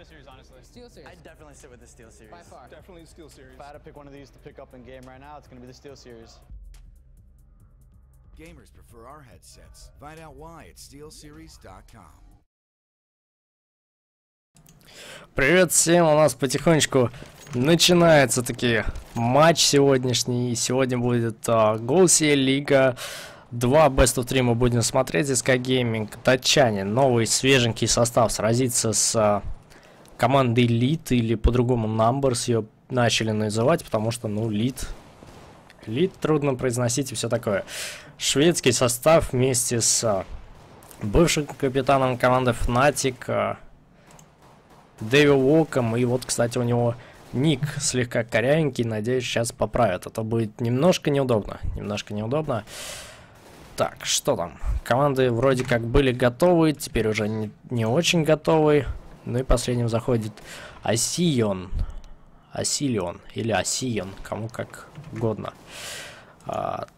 SteelSeries, honestly. SteelSeries. I'd definitely sit with the SteelSeries. By far. Definitely the SteelSeries. If I had to pick one of these to pick up in game right now, it's going to be the SteelSeries. Gamers prefer our headsets. Find out why at SteelSeries.com. Привет всем, у нас потихонечку начинается таки матч сегодняшний. Сегодня будет Голси Лига 2 Best of 3 мы будем смотреть. SK Gaming, датчане, новый свеженький состав сразится с командой Лид, или по-другому Numbers ее начали называть, потому что, ну, Лид трудно произносить и все такое. Шведский состав вместе с бывшим капитаном команды Fnatic, Девилуолком, и вот, кстати, у него ник слегка корявенький, надеюсь, сейчас поправят, а то будет немножко неудобно. Так, что там? Команды вроде как были готовы, теперь уже не очень готовы. Ну и последним заходит Асилион, кому как угодно. Так,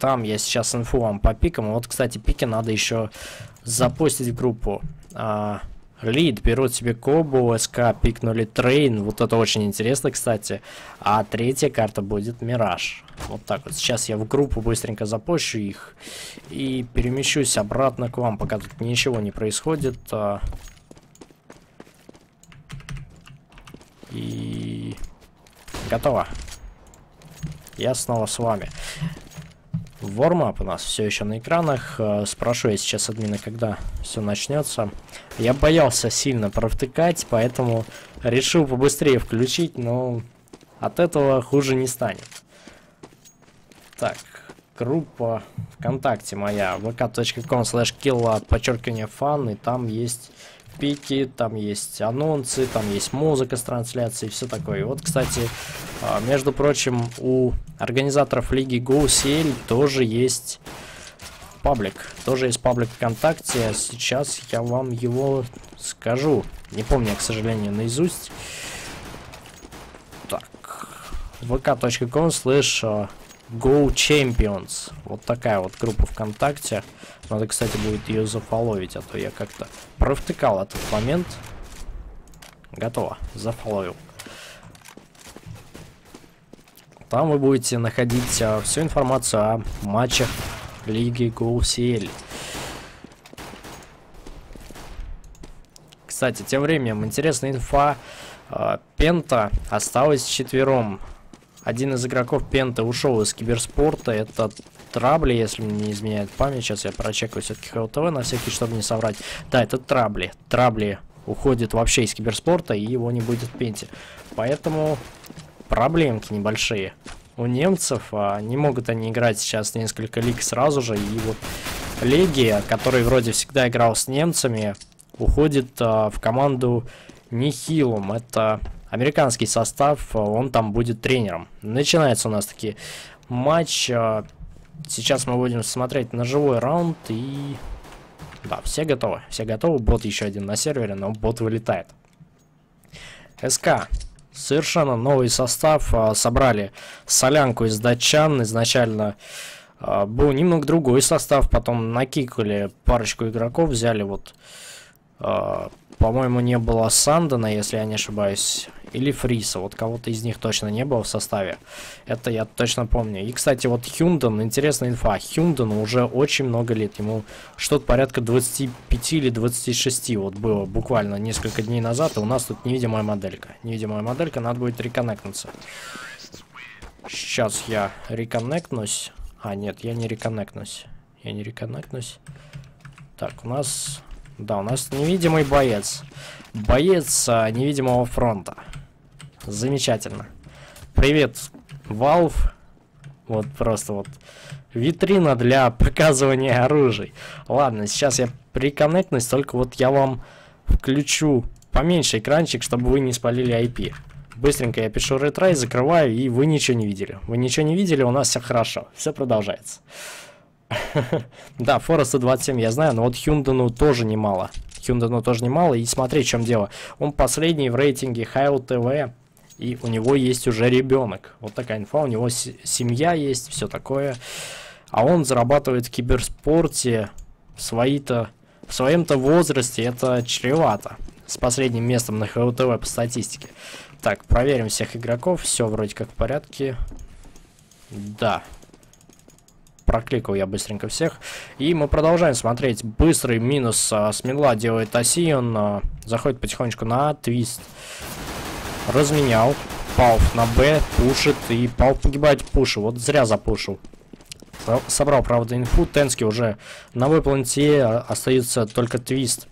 дам я сейчас инфу вам по пикам. Вот, кстати, пики надо еще запустить в группу. Лид берут себе Кобу, СК пикнули Трейн, вот это очень интересно, кстати. А третья карта будет Мираж. Вот так вот, сейчас я в группу быстренько запущу их и перемещусь обратно к вам, пока тут ничего не происходит. И... готово. Я снова с вами. Вормап у нас все еще на экранах. Спрошу я сейчас админа, когда все начнется. Я боялся сильно провтыкать, поэтому решил побыстрее включить, но от этого хуже не станет. Так, группа ВКонтакте моя vk.com/kill_fun, и там есть пики, там есть анонсы, там есть музыка с трансляцией, все такое. И вот, кстати, между прочим, у организаторов лиги GoCL тоже есть паблик ВКонтакте. Сейчас я вам его скажу, не помню, к сожалению, наизусть. Так, vk.com/GoChampions, вот такая вот группа ВКонтакте. Надо, кстати, будет ее зафоловить, а то я как-то провтыкал этот момент. Готово, зафоловил. Там вы будете находить всю информацию о матчах лиги GoCL. Кстати, тем временем интересная инфа. Пента осталась вчетвером. Один из игроков Пента ушел из киберспорта, это Трабли, если мне не изменяет память. Сейчас я прочекаю все-таки HLTV на всякий, чтобы не соврать. Да, это Трабли. Трабли уходит вообще из киберспорта, и его не будет в Пенте. Поэтому проблемки небольшие у немцев. Не могут они играть сейчас несколько лиг сразу же. И вот Легия, который вроде всегда играл с немцами, уходит в команду Нихилум. Это... американский состав, он там будет тренером. Начинается у нас таки матч. Сейчас мы будем смотреть на живой раунд. И да, все готовы. Бот еще один на сервере, но бот вылетает. СК. Совершенно новый состав. Собрали солянку из датчан. Изначально был немного другой состав. Потом накикали парочку игроков. Взяли вот... по-моему, не было Сандена, если я не ошибаюсь, или Фриса. Вот кого-то из них точно не было в составе. Это я точно помню. И, кстати, вот Хунден, интересная инфа. Хундену уже очень много лет. Ему что-то порядка 25 или 26 вот было буквально несколько дней назад. И у нас тут невидимая моделька. Невидимая моделька, надо будет реконнектнуться. Сейчас я реконнектнусь. А, нет, я не реконнектнусь. Так, у нас... да, у нас невидимый боец. Боец невидимого фронта. Замечательно. Привет, Valve. Вот просто вот витрина для показывания оружия. Ладно, сейчас я приконнектнусь, только вот я вам включу поменьше экранчик, чтобы вы не спалили IP. Быстренько я пишу ретрай, закрываю, и вы ничего не видели. Вы ничего не видели, у нас все хорошо. Все продолжается. Да, Фореста 27 я знаю, но вот Хундену тоже немало. И смотри, в чем дело. Он последний в рейтинге HLTV, и у него есть уже ребенок. Вот такая инфа, у него семья есть, все такое. А он зарабатывает в киберспорте свои-то В своем-то возрасте это чревато. С последним местом на HLTV по статистике. Так, проверим всех игроков. Все вроде как в порядке. Да. Прокликал я быстренько всех. И мы продолжаем смотреть. Быстрый минус с мидла делает Асион. Заходит потихонечку на твист. Разменял. Пауф на Б. Пушит. И Пауф погибает в пуше. Вот зря запушил. Собрал, правда, инфу. Тенски уже на выпланте. Остается только твист.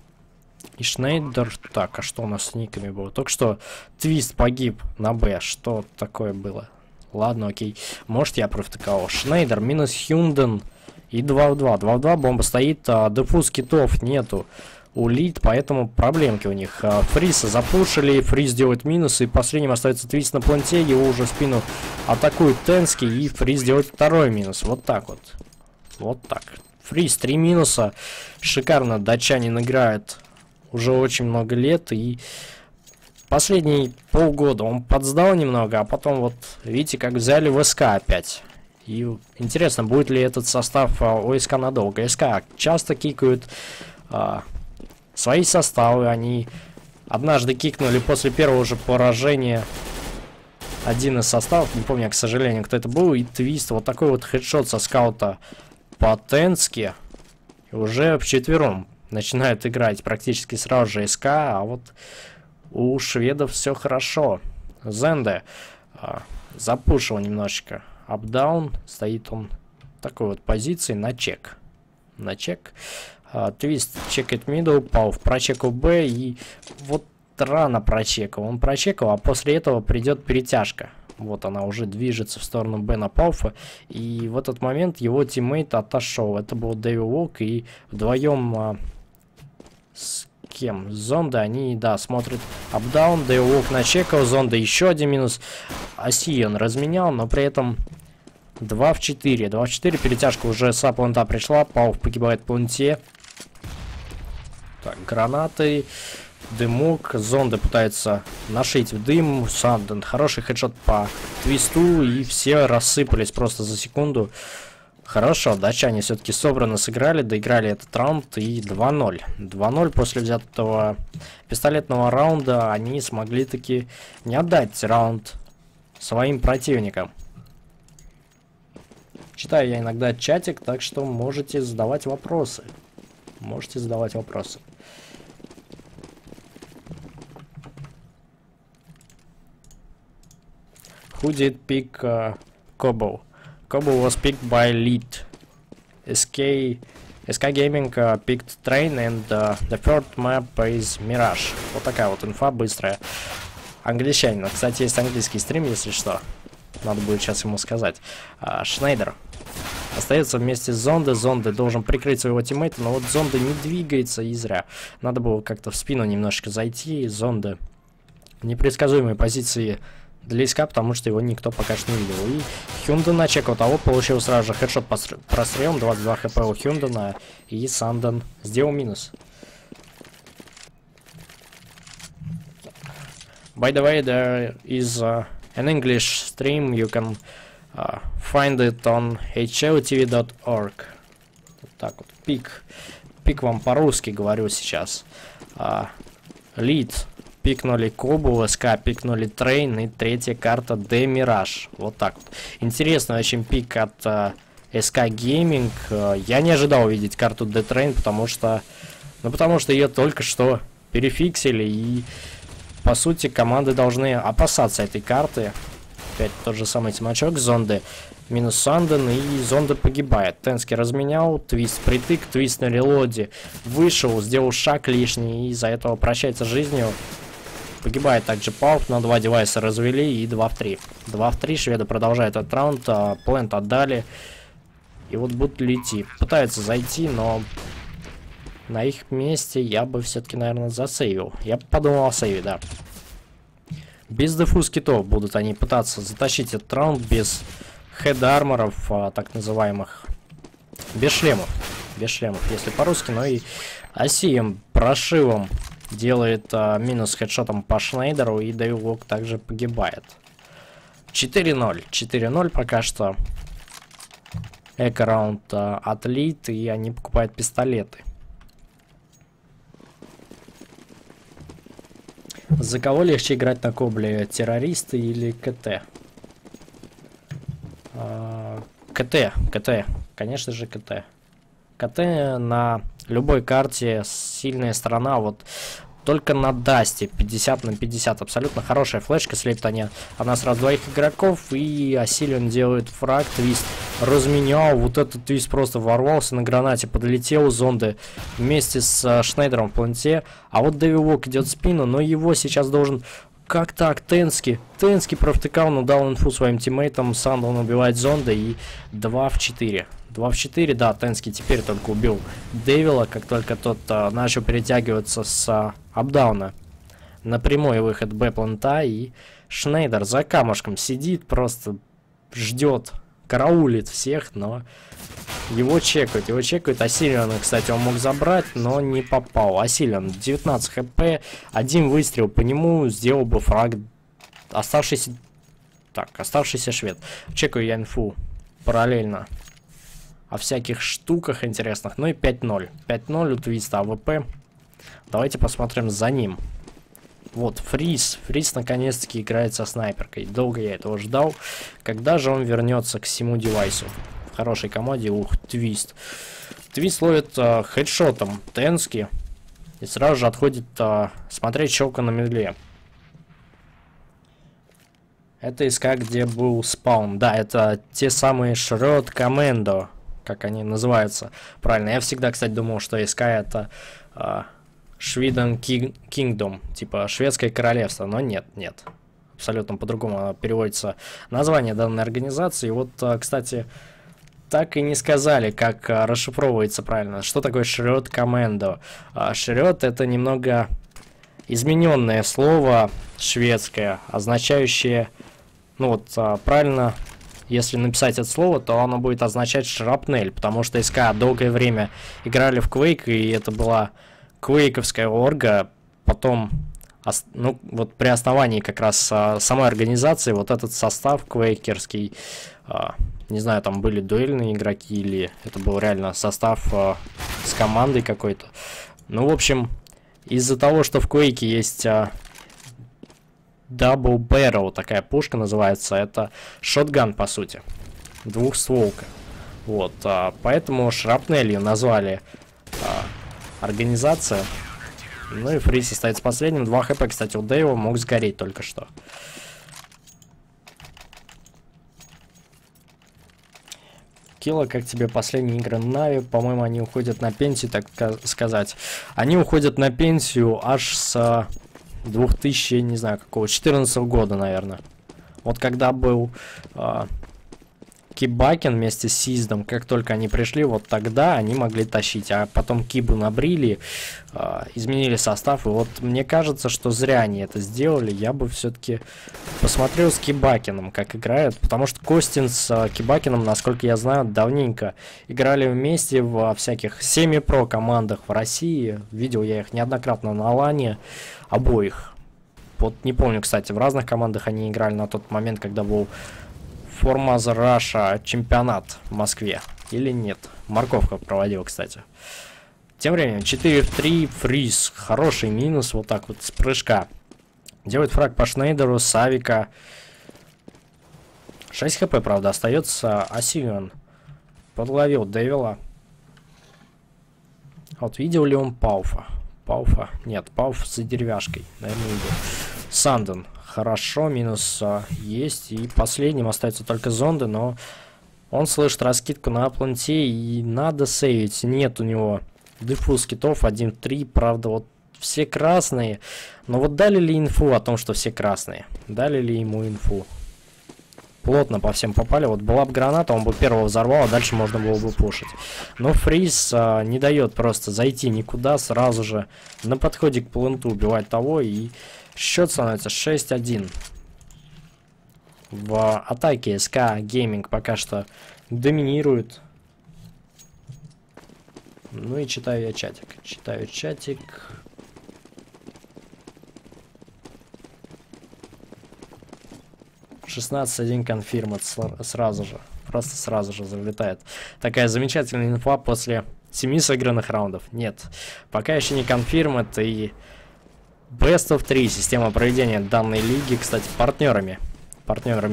И Шнейдер. Так, а что у нас с никами было? Только что твист погиб на Б. Что такое было? Ладно, окей. Может, я профтыкал. Шнейдер минус Хунден. И 2 в 2. 2 в 2 бомба стоит. Дефуз китов нету у Лид, поэтому проблемки у них. Фриса запушили. Фриз делает минус. И последним остается твист на планте. Его уже в спину атакуют Тенски. И Фриз делает второй минус. Вот так вот. Вот так. Фриз 3 минуса. Шикарно датчанин играет уже очень много лет. И последние полгода он подсдал немного, а потом вот видите, как взяли в СК опять. И интересно, будет ли этот состав у СК надолго. СК часто кикают свои составы. Они однажды кикнули после первого же поражения один из составов. Не помню, к сожалению, кто это был. И твист. Вот такой вот хедшот со скаута по Тенски. Уже вчетвером начинают играть практически сразу же СК. А вот у шведов все хорошо. Зонда запушил немножечко. Апдаун. Стоит он в такой вот позиции на чек. На чек. Твист чекает мидл. Пауф прочекал Б. И вот рано прочекал. Он прочекал, а после этого придет перетяжка. Вот она уже движется в сторону Б на Пауфа. И в этот момент его тиммейт отошел. Это был Девилуолк. И вдвоем с кем? Зонда, они, да, смотрят апдаун, Девилуолк начекал, Зонда еще один минус, Асион разменял, но при этом 2 в 4, 2 в 4, перетяжка уже с планта пришла, Пауф погибает в планте. Так, гранаты, дымок, Зонда пытается нашить в дым, Санден, хороший хедшот по твисту, и все рассыпались просто за секунду. Хорошо, датчане все-таки собрано сыграли, доиграли этот раунд и 2-0. 2-0 после взятого пистолетного раунда они смогли таки не отдать раунд своим противникам. Читаю я иногда чатик, так что можете задавать вопросы. Можете задавать вопросы. Who did pick Кобу? Кобу was picked by Lid. SK Gaming picked Train and the third map is Mirage. Вот такая вот инфа быстрая. Англичанин. Кстати, есть английский стрим, если что. Надо будет сейчас ему сказать. Шнейдер остается вместе с Зондой. Зонда должен прикрыть своего тиммейта, но вот Зонда не двигается и зря. Надо было как-то в спину немножечко зайти. Зонды в непредсказуемой позиции для СК, потому что его никто пока что не видел. И Хунден начекал того, получил сразу же хедшот по прострелам, 22 хп у Хундена, и Санден сделал минус. By the way, there is an English stream, you can find it on HLTV.org. Вот так вот, пик. Пик вам по-русски говорю сейчас. Лид. Пикнули Кобу, СК пикнули Трейн, и третья карта Демираж. Вот так вот. Интересно, очень пик от SK Gaming. Я не ожидал увидеть карту Д-Трейн, потому что... Ну, потому что ее только что перефиксили, и, по сути, команды должны опасаться этой карты. Опять тот же самый тимачок Зонды. Минус Санден, и Зонда погибает. Тенски разменял, твист притык, твист на релоде. Вышел, сделал шаг лишний, и из-за этого прощается жизнью. Погибает также Пауф, на 2 девайса развели, и 2 в 3. 2 в 3, шведы продолжают этот раунд, плент отдали. И вот будут лететь. Пытаются зайти, но на их месте я бы все-таки, наверное, засейвил. Я подумал о сейве, да. Без дефуз китов будут они пытаться затащить этот раунд, без хед-арморов, так называемых. Без шлемов. Без шлемов, если по-русски, но и Асием прошивом делает минус хедшотом по Шнейдеру, и Девилуолк также погибает. 4-0. 4-0 пока что. Эко-раунд от Лид, и они покупают пистолеты. За кого легче играть на Кобле? Террористы или КТ? КТ. Конечно же, КТ. КТ на любой карте сильная сторона. Вот только на Дасте 50 на 50. Абсолютно хорошая флешка. Слепит она сразу двоих игроков. И Асилион делает фраг. Твист разменял. Вот этот Твист просто ворвался на гранате. Подлетел у Зонды вместе с Шнейдером в планте. А вот Девилуолк идет в спину. Но его сейчас должен... Как так? Тенски. Тенски провтыкал, но дал инфу своим тиммейтам. Санден убивает Зонда. И 2 в 4. 2 в 4, да, Тенски теперь только убил Девила, как только тот начал перетягиваться с апдауна. На прямой выход Б-планта. И Шнейдер за камушком сидит, просто ждет, караулит всех, но его чекают, Асилиона, кстати, он мог забрать, но не попал. Асилион 19 хп, один выстрел по нему сделал бы фраг. Оставшийся... Так, оставшийся швед. Чекаю я инфу параллельно о всяких штуках интересных. Ну и 5-0. 5-0 у Твиста АВП. Давайте посмотрим за ним. Вот, Фриис. Фриис наконец-таки играет со снайперкой. Долго я этого ждал. Когда же он вернется к всему девайсу? В хорошей команде. Ух, Твист. Твист ловит хедшотом Тенски. И сразу же отходит смотреть щелка на медле. Это СК, где был спаун. Да, это те самые Shred Commando. Как они называются правильно. Я всегда, кстати, думал, что СК это Швиден Кингдом, типа Шведское королевство, но нет, нет. Абсолютно по-другому переводится название данной организации. И вот, кстати, так и не сказали, как расшифровывается правильно. Что такое Shred Commando? Shred это немного измененное слово шведское, означающее, ну вот правильно... Если написать это слово, то оно будет означать шрапнель, потому что СК долгое время играли в Quake, и это была квейковская орга. Потом, ну вот при основании как раз самой организации, вот этот состав квейкерский, не знаю, там были дуэльные игроки или это был реально состав с командой какой-то. Ну, в общем, из-за того, что в Quake есть... Double Barrel, такая пушка называется, это шотган, по сути, двухстволка. Вот, поэтому шрапнелью назвали организация. Ну и Фриис остается последним, 2 хп, кстати, у Дэйва мог сгореть только что. Килла, как тебе последние игры Нави? По-моему, они уходят на пенсию, так сказать. Они уходят на пенсию аж с... 2000, не знаю, какого, 14 года, наверное. Вот когда был Кибакен вместе с Сиздом, как только они пришли, вот тогда они могли тащить. А потом Кибу набрили, изменили состав. И вот мне кажется, что зря они это сделали. Я бы все-таки посмотрел с Кибакеном, как играют. Потому что Костин с Кибакеном, насколько я знаю, давненько играли вместе во всяких семи-про командах в России. Видел я их неоднократно на Лане. Обоих. Вот не помню, кстати, в разных командах они играли на тот момент, когда был Формаза Раша чемпионат в Москве. Или нет. Морковка проводил, кстати. Тем временем 4 в 3 Фриис. Хороший минус. Вот так вот с прыжка. Делает фраг по Шнейдеру, Савика. 6 хп, правда, остается. Асилион подловил Девила. Вот видел ли он Пауфа? Пауфа. Нет, Пауф за деревяшкой. Наверное, идет. Санден. Хорошо, минус есть. И последним остается только Зонда, но он слышит раскидку на планте и надо сейвить. Нет у него дефуз китов 1-3. Правда, вот все красные. Но вот дали ли инфу о том, что все красные? Дали ли ему инфу? Плотно по всем попали. Вот была бы граната, он бы первого взорвал, а дальше можно было бы пушить. Но Фриис не дает просто зайти никуда. Сразу же на подходе к пленту убивает того. И счет становится 6-1. В атаке СК Gaming пока что доминирует. Ну и читаю я чатик. Читаю чатик. В 16-1 конфирмат сразу же. Просто сразу же залетает. Такая замечательная инфа после 7 сыгранных раундов. Нет, пока еще не конфирмат. И Best of 3 система проведения данной лиги. Кстати, партнерами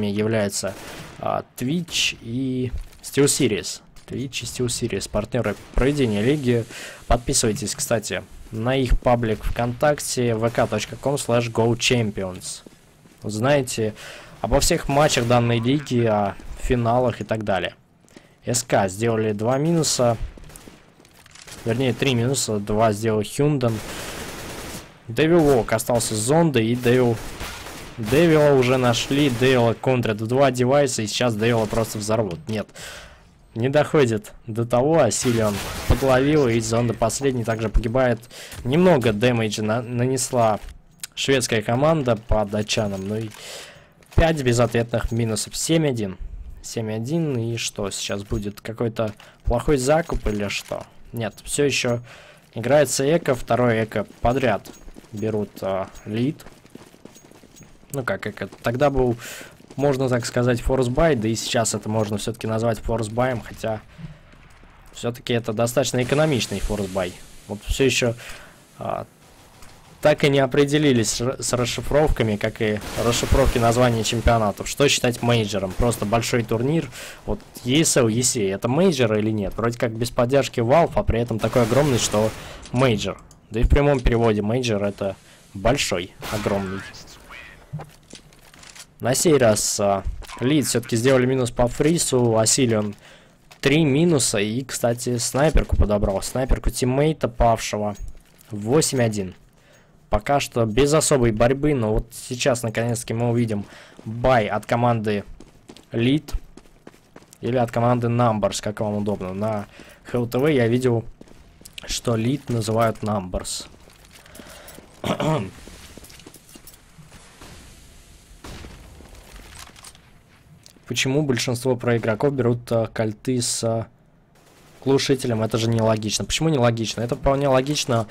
являются Twitch и SteelSeries. Twitch и SteelSeries, партнеры проведения лиги. Подписывайтесь, кстати, на их паблик ВКонтакте vk.com/gochampions. Узнаете обо всех матчах данной лиги, о финалах и так далее. СК сделали 2 минуса. Вернее, 3 минуса. 2 сделал Хунден. Девилуолк остался с Зондой. И Девила уже нашли. Девила контрит в 2 девайса. И сейчас Девила просто взорвут. Нет, не доходит до того. Асилион подловил. И Зонда последний также погибает. Немного дэмэджа нанесла шведская команда по датчанам. Ну и 5 безответных минусов. 7-1. 7-1. И что, сейчас будет какой-то плохой закуп или что? Нет, все еще играется эко. Второе эко подряд берут Лид. Ну как эко? Тогда был, можно так сказать, форсбай. Да и сейчас это можно все-таки назвать форсбаем. Хотя все-таки это достаточно экономичный форсбай. Вот все еще так и не определились с расшифровками, как и расшифровки названий чемпионатов. Что считать мейджером? Просто большой турнир. Вот ESL, ECA, это мейджер или нет? Вроде как без поддержки Valve, а при этом такой огромный, что мейджер. Да и в прямом переводе мейджер это большой, огромный. На сей раз Лид все-таки сделали минус по Фриису, Асилион 3 минуса. И, кстати, снайперку подобрал. Снайперку тиммейта павшего. 8-1. Пока что без особой борьбы, но вот сейчас наконец-таки мы увидим бай от команды Lead или от команды Numbers, как вам удобно. На HLTV я видел, что Lead называют Numbers. Почему большинство проигроков берут кольты с глушителем? Это же нелогично. Почему нелогично? Это вполне логично.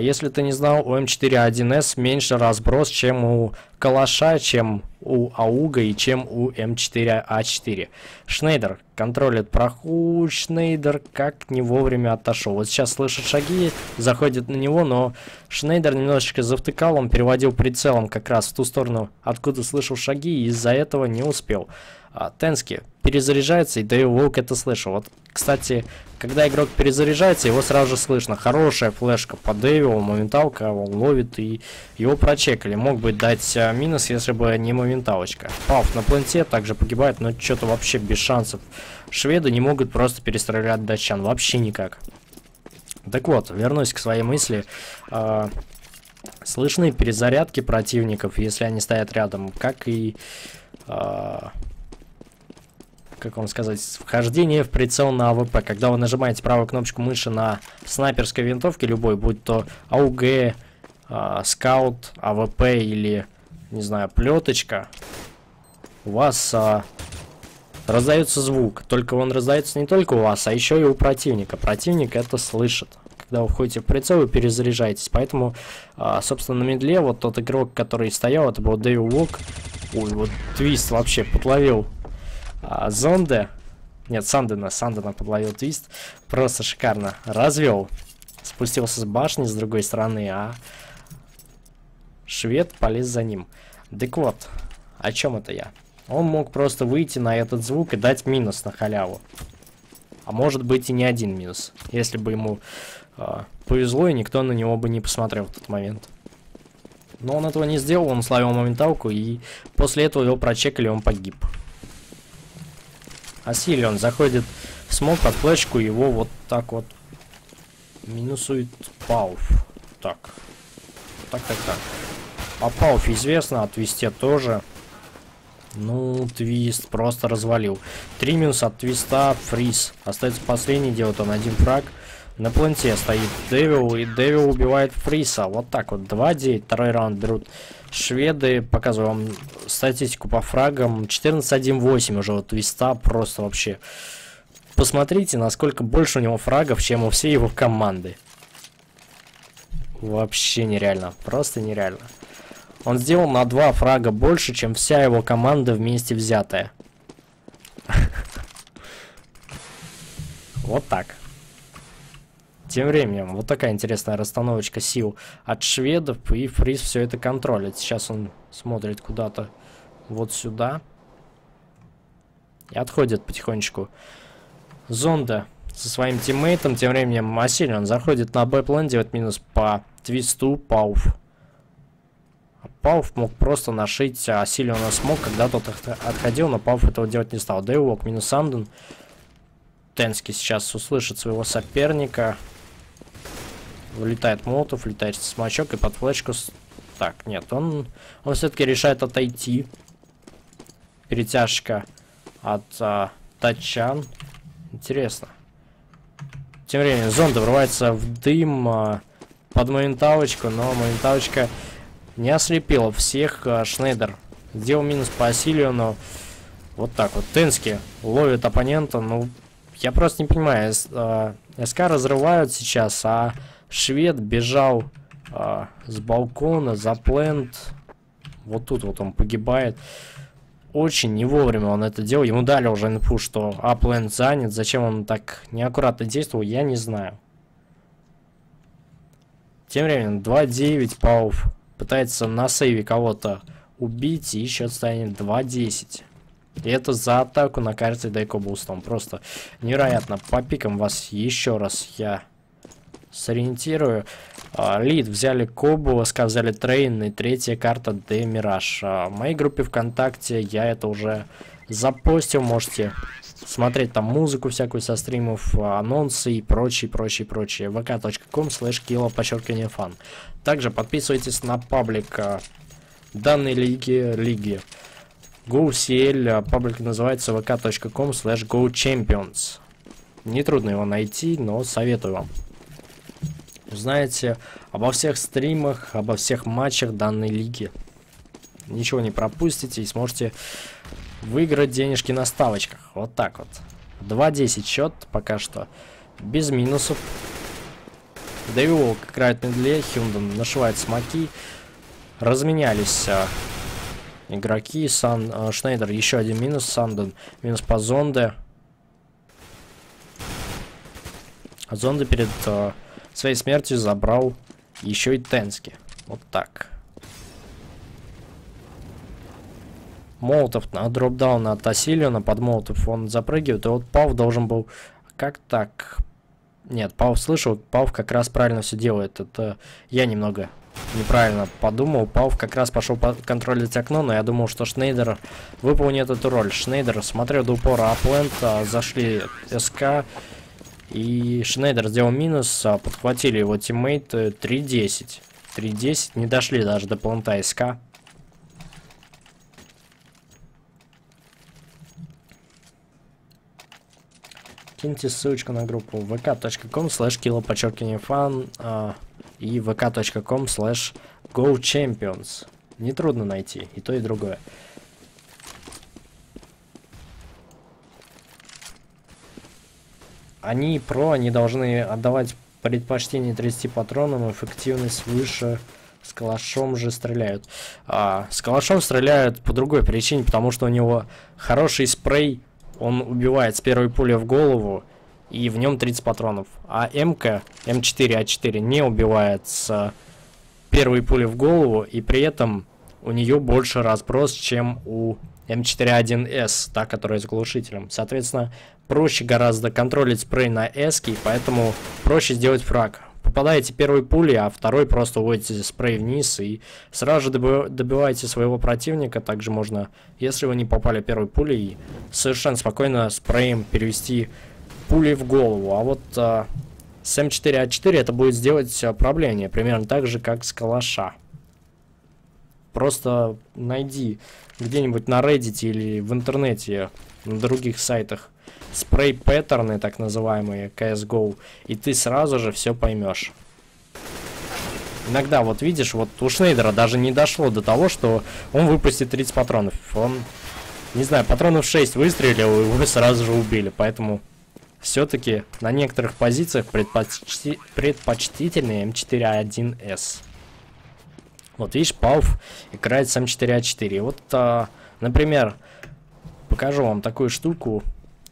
Если ты не знал, у М4А1С меньше разброс, чем у Калаша, чем у Ауга и чем у М4А4. Шнейдер контролит проху. Шнейдер как не вовремя отошел. Вот сейчас слышит шаги, заходит на него, но Шнейдер немножечко завтыкал. Он переводил прицелом как раз в ту сторону, откуда слышал шаги, и из-за этого не успел. Тенски перезаряжается, и Девилуолк это слышал. Вот, кстати, когда игрок перезаряжается, его сразу же слышно. Хорошая флешка по Девилу, моменталка, он ловит, и его прочекали. Мог бы дать минус, если бы не моменталочка. Пауф на планте также погибает, но что-то вообще без шансов. Шведы не могут просто перестрелять датчан, вообще никак. Так вот, вернусь к своей мысли. Слышны перезарядки противников, если они стоят рядом, как и... как вам сказать, вхождение в прицел на АВП. Когда вы нажимаете правую кнопочку мыши на снайперской винтовке, любой, будь то АУГ, скаут, АВП или, не знаю, плеточка, у вас раздается звук. Только он раздается не только у вас, а еще и у противника. Противник это слышит. Когда вы входите в прицел, вы перезаряжаетесь. Поэтому, собственно, на медле вот тот игрок, который стоял, это был Девилуолк. Ой, вот Твист вообще подловил Зонда. Нет, Сандена подловил Твист. Просто шикарно развел. Спустился с башни с другой стороны, а швед полез за ним. Так вот, о чем это я? Он мог просто выйти на этот звук и дать минус на халяву. А может быть и не один минус, если бы ему повезло и никто на него бы не посмотрел в тот момент. Но он этого не сделал, он словил моменталку, и после этого его прочекали, он погиб. Асилион заходит в смог под флешку, его вот так вот минусует Пауф. Так. А Пауф известно, о Твисте тоже. Ну, Твист просто развалил. 3 минуса от Твиста, Фриис. Остается последний, делает он 1 фраг. На планте стоит Девил, и Девил убивает Фрииса. Вот так вот, 2-9, второй раунд берут шведы. Показываю вам статистику по фрагам. 14-1-8 уже вот Твиста, просто вообще. Посмотрите, насколько больше у него фрагов, чем у всей его команды. Вообще нереально, просто нереально. Он сделал на 2 фрага больше, чем вся его команда вместе взятая. Вот так. Тем временем, вот такая интересная расстановочка сил от шведов, и Фриис все это контролит. Сейчас он смотрит куда-то вот сюда и отходит потихонечку. Зонда со своим тиммейтом, тем временем Асильон заходит на Б-план, делает минус по твисту Пауф. Пауф мог просто нашить Асилиона смог, когда тот отходил, но Пауф этого делать не стал. Девилуолк минус Санден. Тенски сейчас услышит своего соперника. Влетает молотов, влетает смачок и под флешку. Так, нет, он все-таки решает отойти. Перетяжка от тачан. Интересно. Тем временем зонда врывается в дым под моменталочку, но моменталочка не ослепила всех. Шнейдер сделал минус по Асилиону. Вот так вот. Тенски ловит оппонента. Ну, я просто не понимаю. СК разрывают сейчас, а швед бежал с балкона за плент. Вот тут вот он погибает. Очень не вовремя он это делал. Ему дали уже инфу, что плент занят. Зачем он так неаккуратно действовал, я не знаю. Тем временем 2-9. Пауф пытается на сейве кого-то убить, и счет станет 2-10. И это за атаку на карте Дайко Булстом. Просто невероятно. По пикам вас еще раз я сориентирую. Лид взяли Кобу, СК взяли Трейн, и третья карта Д Мираж. В моей группе ВКонтакте я это уже запостил. Можете смотреть там музыку всякую со стримов, анонсы и прочее. vk.com/kilo_fun. Также подписывайтесь на паблик данной лиги. GoCL, паблик называется vk.com/gochampions. Нетрудно его найти, но советую вам. Узнаете обо всех стримах, обо всех матчах данной лиги. Ничего не пропустите и сможете выиграть денежки на ставочках. Вот так вот. 2-10 счет пока что. Без минусов. Девилуолк играет на дле. Хунден нашивает смоки. Разменялись игроки. Шнейдер еще один минус. Санден минус по зонде. Зонда перед своей смертью забрал еще и Тенски. Вот так. Молотов на дропдаун от Асилиона. Под молотов он запрыгивает. И вот Пауф должен был... Как так? Нет, Пауф слышал. Пауф как раз правильно все делает. Это я немного неправильно подумал. Пауф как раз пошел контролить окно. Но я думал, что Шнейдер выполнит эту роль. Шнейдер смотрел до упора аплента. Зашли СК. И Шнейдер сделал минус. Подхватили его тиммейты. 3-10. 3-10. Не дошли даже до плента СК. Киньте ссылочку на группу vk.com/kilo_fun и vk.com/gochampions. Нетрудно найти и то, и другое. Они они должны отдавать предпочтение 30 патронам, эффективность выше. С калашом же стреляют. С калашом стреляют по другой причине, потому что у него хороший спрей. Он убивает с первой пули в голову, и в нем 30 патронов. А МК, М4А4 не убивает с первой пули в голову, и при этом у нее больше разброс, чем у М4А1С, та, которая с глушителем. Соответственно, проще гораздо контролить спрей на С, и поэтому проще сделать фраг. Попадаете первой пулей, а второй просто уводите спрей вниз и сразу же добиваете своего противника. Также можно, если вы не попали первой пулей, совершенно спокойно спреем перевести пули в голову. А вот с М4А4 это будет сделать проблемнее, примерно так же, как с калаша. Просто найди где-нибудь на Reddit или в интернете, на других сайтах, спрей-паттерны, так называемые, CSGO, и ты сразу же все поймешь. Иногда, вот видишь, вот у Шнейдера даже не дошло до того, что он выпустит 30 патронов. Он, не знаю, патронов 6 выстрелил, и его сразу же убили. Поэтому все-таки на некоторых позициях предпочтительный М4А1С. Вот видишь, Пауф играет с М4А4. Вот, например, покажу вам такую штуку.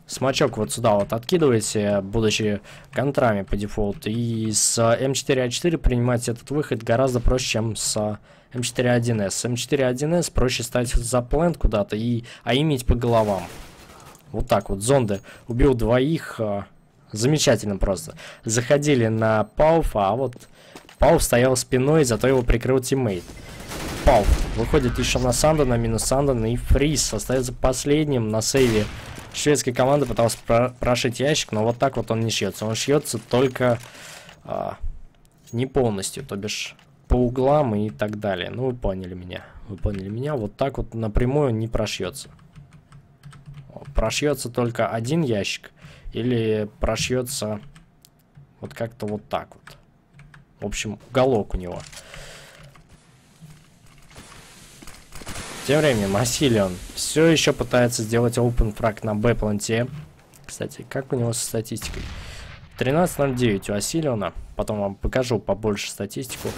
Смачок вот сюда вот откидываете, будучи контрами по дефолту. И с М4А4 принимать этот выход гораздо проще, чем с М4А1С. С М4А1С проще стать за плент куда-то и аимить по головам. Вот так вот. Зонды убил двоих. Замечательно просто. Заходили на Пауфа, а вот Пауф стоял спиной, зато его прикрыл тиммейт. Пауф выходит еще на Сандена, минус Сандена, и Фриис остается последним на сейве. Шведская команда пыталась прошить ящик, но вот так вот он не шьется. Он шьется только не полностью, то бишь по углам и так далее. Ну, вы поняли меня. Вы поняли меня. Вот так вот напрямую не прошьется. Прошьется только один ящик или прошьется вот как-то вот так вот. В общем, уголок у него. Тем временем Асилион все еще пытается сделать open frag на Б-планте. Кстати, как у него со статистикой? 13.09 у Асилиона. Потом вам покажу побольше статистику.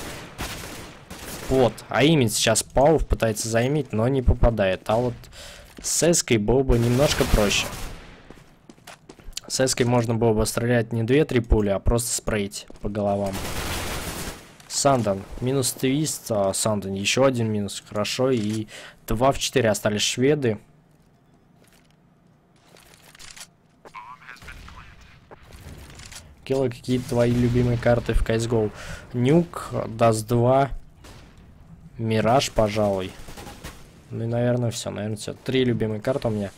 Вот, аимит сейчас Пауф, пытается заимить, но не попадает. А вот с Эской было бы немножко проще. С Эской можно было бы стрелять не 2-3 пули, а просто спрейть по головам. Санден минус Твист, Санден еще один минус, хорошо, и 2 в 4 остались шведы. Килла, какие твои любимые карты в CSGO? Нюк, Даст 2, Мираж, пожалуй. Ну и, наверное, все, Три любимые карты у меня.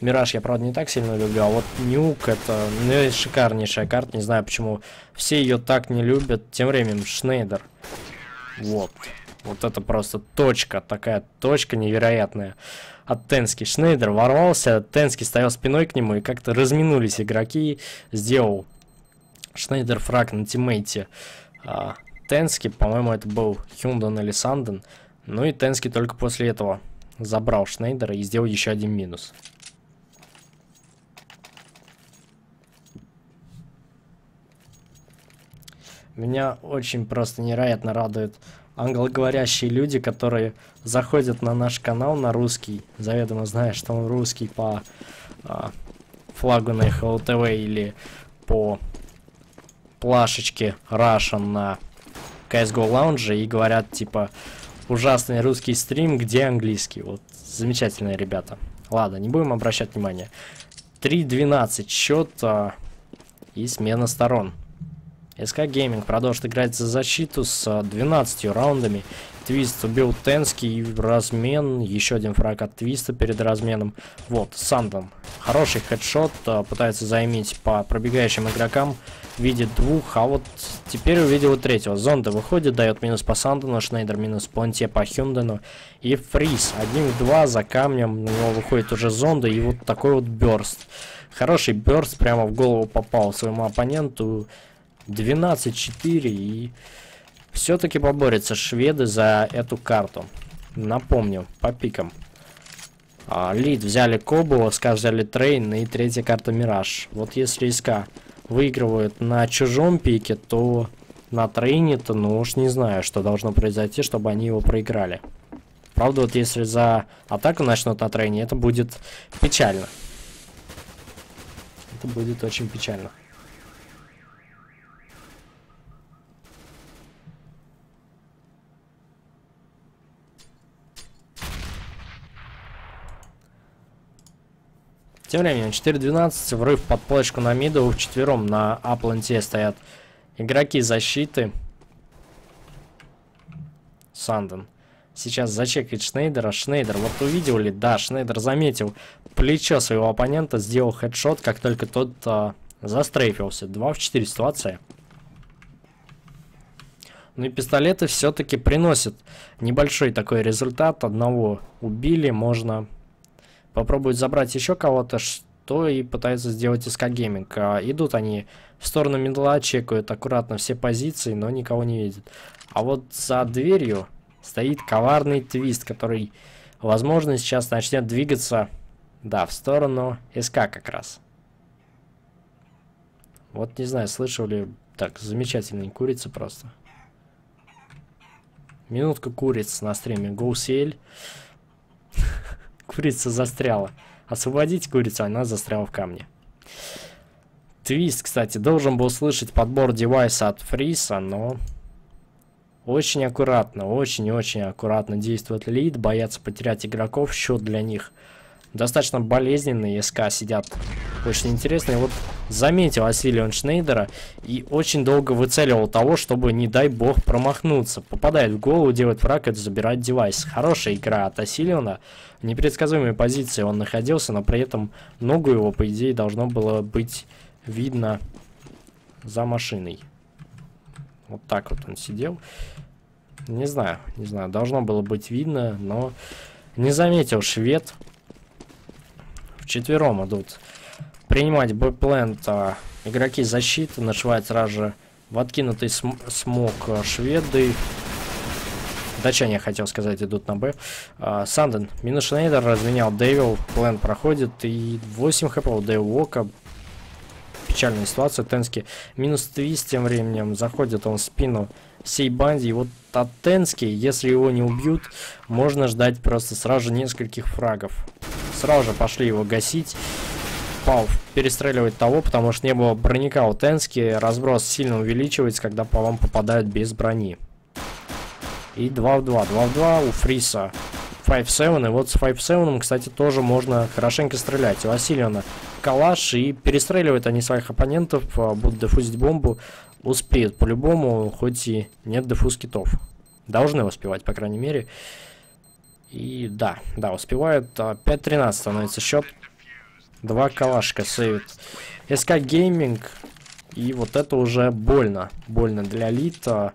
Мираж я, правда, не так сильно люблю, а вот Нюк — это шикарнейшая карта, не знаю, почему все ее так не любят. Тем временем Шнейдер. Вот. Вот это просто точка, такая точка невероятная от Тенски. Шнейдер ворвался, Тенски стоял спиной к нему, и как-то разминулись игроки. Сделал Шнейдер фраг на тиммейте Тенски, по-моему, это был Хунден или Санден. Ну и Тенски только после этого забрал Шнейдера и сделал еще один минус. Меня очень просто невероятно радуют англоговорящие люди, которые заходят на наш канал, на русский, заведомо зная, что он русский по флагу на HLTV или по плашечке Russian на CSGO Lounge, и говорят типа ужасный русский стрим, где английский. Вот замечательные ребята. Ладно, не будем обращать внимания. 3-12 счет и смена сторон. SK Gaming продолжит играть за защиту с 12 раундами. Твист убил Тенски, и в размен еще один фраг от Твиста перед разменом. Вот, Санден. Хороший хедшот, пытается займить по пробегающим игрокам. Видит двух, а вот теперь увидел третьего. Зонда выходит, дает минус по Сандену, Шнейдер минус по Анте, по Хундену. И Фриис 1-2 за камнем, у него выходит уже Зонда, и вот такой вот бёрст. Хороший бёрст, прямо в голову попал своему оппоненту. 12-4, и все-таки поборются шведы за эту карту. Напомню, по пикам. Лид взяли Кобу, СК взяли Трейн, и третья карта Мираж. Вот если СК выигрывают на чужом пике, то на Трейне-то, ну уж не знаю, что должно произойти, чтобы они его проиграли. Правда, вот если за атаку начнут на Трейне, это будет печально. Это будет очень печально. Тем временем 4-12, врыв под плечку на миду, вчетвером на А-планте стоят игроки защиты. Санден сейчас зачекает Шнейдера. Шнейдер, вот увидел ли? Да, Шнейдер заметил плечо своего оппонента, сделал хедшот, как только тот застрейфился. 2 в 4 ситуация. Ну и пистолеты все-таки приносят небольшой такой результат. Одного убили, можно попробуют забрать еще кого-то, что и пытаются сделать SK Gaming. Идут они в сторону мидла, чекают аккуратно все позиции, но никого не видят. А вот за дверью стоит коварный Твист, который, возможно, сейчас начнет двигаться, да, в сторону SK как раз. Вот не знаю, слышали, так, замечательные курицы просто. Минутка куриц на стриме. Гоусель. Курица застряла. освободить курицу, она застряла в камне. Твист, кстати, должен был слышать подбор девайса от Фрииса, но очень аккуратно, очень-очень аккуратно действует Лид, боятся потерять игроков, счет для них достаточно болезненный, СК сидят очень интересно. И вот заметил Асилион Шнейдера и очень долго выцеливал того, чтобы, не дай бог, промахнуться. Попадает в голову, делает фраг, это забирает девайс. Хорошая игра от Асилиона. В непредсказуемой позиции он находился, но при этом ногу его, по идее, должно было быть видно за машиной. Вот так вот он сидел. Не знаю, не знаю, должно было быть видно, но не заметил швед. Вчетвером идут принимать бэкплент игроки защиты. Начинает сразу же в откинутый смог шведы. Датчане, я хотел сказать, идут на Б. Санден, минус Шнейдер, разменял Дэвил. Плент проходит и 8 хп у Девилуолка. Печальная ситуация. Тенски минус Твист тем временем. Заходит он в спину всей банде. И вот от Тенски, если его не убьют, можно ждать просто сразу же нескольких фрагов. Сразу же пошли его гасить. Пауф перестреливает того, потому что не было броника у Тенски. Разброс сильно увеличивается, когда по вам попадают без брони. И 2 в 2. 2 в 2 у Фриса. 5-7. И вот с 5-7, кстати, тоже можно хорошенько стрелять. У Асилиона калаш. И перестреливают они своих оппонентов. Будут дефузить бомбу. Успеют по-любому, хоть и нет дефуз китов. Должны успевать, по крайней мере. И да, да, успевают. 5-13 становится счет. Два калашка сейвит SK Gaming. И вот это уже больно. Больно для Лита.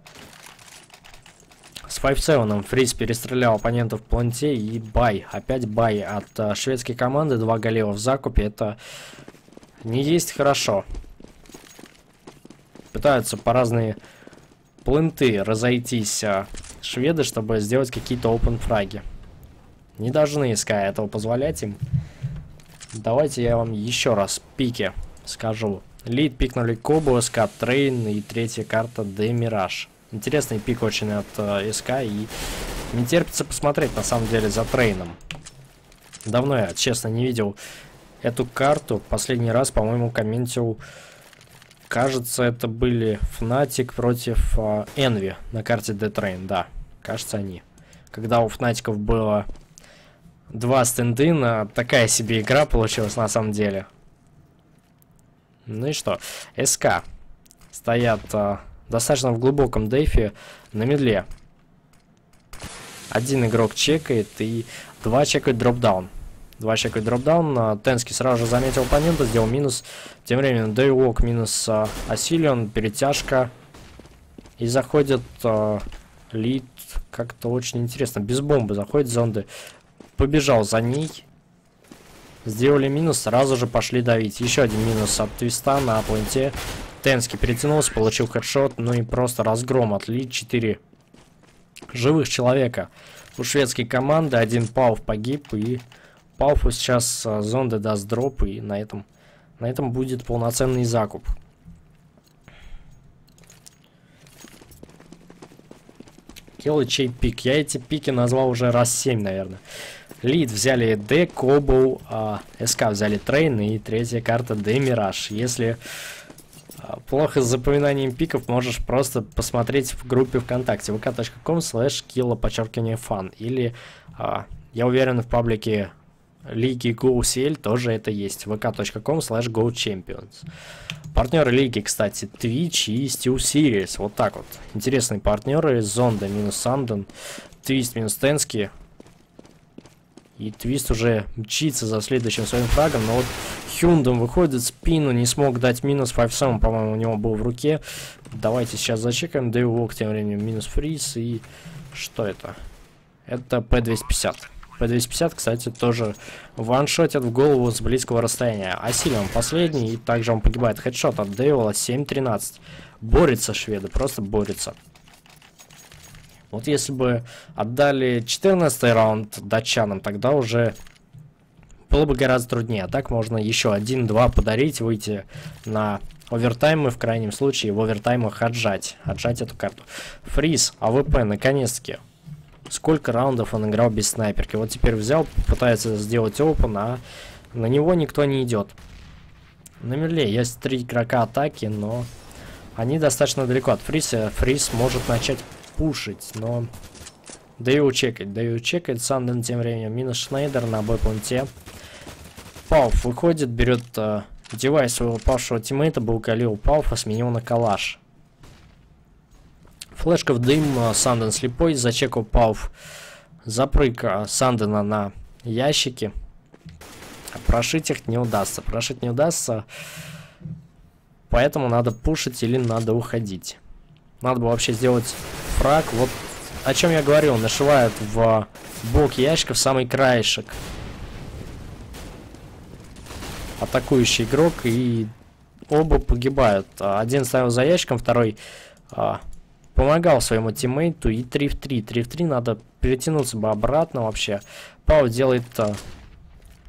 С 5-7 Фриис перестрелял оппонентов в планте. И бай. Опять бай от шведской команды. Два голева в закупе. Это не есть хорошо. Пытаются по разные планты разойтись шведы, чтобы сделать какие-то open фраги. Не должны СК этого позволять им. Давайте я вам еще раз пики скажу. Лид пикнули Кобу, СК Трейн и третья карта Д Мираж. Интересный пик очень от СК, и не терпится посмотреть на самом деле за Трейном. Давно я, честно, не видел эту карту. Последний раз, по-моему, комментил, кажется, это были Fnatic против Envy на карте Д Трейн. Да, кажется, они. Когда у Fnatic'ов было два стендына, такая себе игра получилась на самом деле. Ну и что? СК стоят достаточно в глубоком дейфе на медле. Один игрок чекает и два чекают дропдаун. Два чекают дропдаун. Тенски сразу же заметил оппонента, сделал минус. Тем временем Девилуолк минус Асилион, перетяжка. И заходит Лид как-то очень интересно. Без бомбы заходит Зонды. Побежал за ней. Сделали минус, сразу же пошли давить. Еще один минус от Твиста на планте. Тенски перетянулся, получил хедшот. Ну и просто разгром от Лид. 4 живых человека у шведской команды. Один Пауф погиб. И Пауфу сейчас Зонда даст дроп. И на этом будет полноценный закуп. Килл и чей пик. Я эти пики назвал уже раз 7, наверное. Лид взяли Д, Кобу, СК взяли Трейн и третья карта Д Мираж. Если плохо с запоминанием пиков, можешь просто посмотреть в группе ВКонтакте vk.com/killa_fun. Или, я уверен, в паблике лиги GoCL тоже это есть. vk.com/gochampions. Партнеры лиги, кстати, Twitch и SteelSeries. Вот так вот. Интересные партнеры. Зонда минус Санден. Твист минус Тенски. И Твист уже мчится за следующим своим фрагом. Но вот Хунден выходит в спину. Не смог дать минус. 5-7, по-моему, у него был в руке. Давайте сейчас зачекаем. Девилуолк тем временем минус Фриис. И что это? Это P250. P250, кстати, тоже ваншотят в голову с близкого расстояния. Асилион последний, и также он погибает. Хедшот от Дэвила. 7-13. Борются шведы, просто борются. Вот если бы отдали 14-й раунд датчанам, тогда уже было бы гораздо труднее. А так можно еще 1-2 подарить, выйти на овертаймы, в крайнем случае в овертаймах отжать эту карту. Фриис, АВП, наконец-таки. Сколько раундов он играл без снайперки. Вот теперь взял, пытается сделать опен, а На него никто не идет. На мерле есть три игрока атаки, но они достаточно далеко от Фриса. Фриз может начать пушить, но... Даю чекать. Санден тем временем минус Шнейдер на Б-пункте. Пауф выходит, берет девайс своего павшего тиммейта, был калил Пауфа, сменил на калаш. Флешка в дым, Санден слепой, зачекал Пауф. Запрыг Сандена на ящики. Прошить их не удастся, поэтому надо пушить или надо уходить. Надо было вообще сделать фраг, вот о чем я говорил, нашивают в бок ящиков, самый краешек. Атакующий игрок, и оба погибают. Один стоял за ящиком, второй помогал своему тиммейту, и 3 в 3. 3 в 3 надо перетянуться бы обратно вообще. Пау делает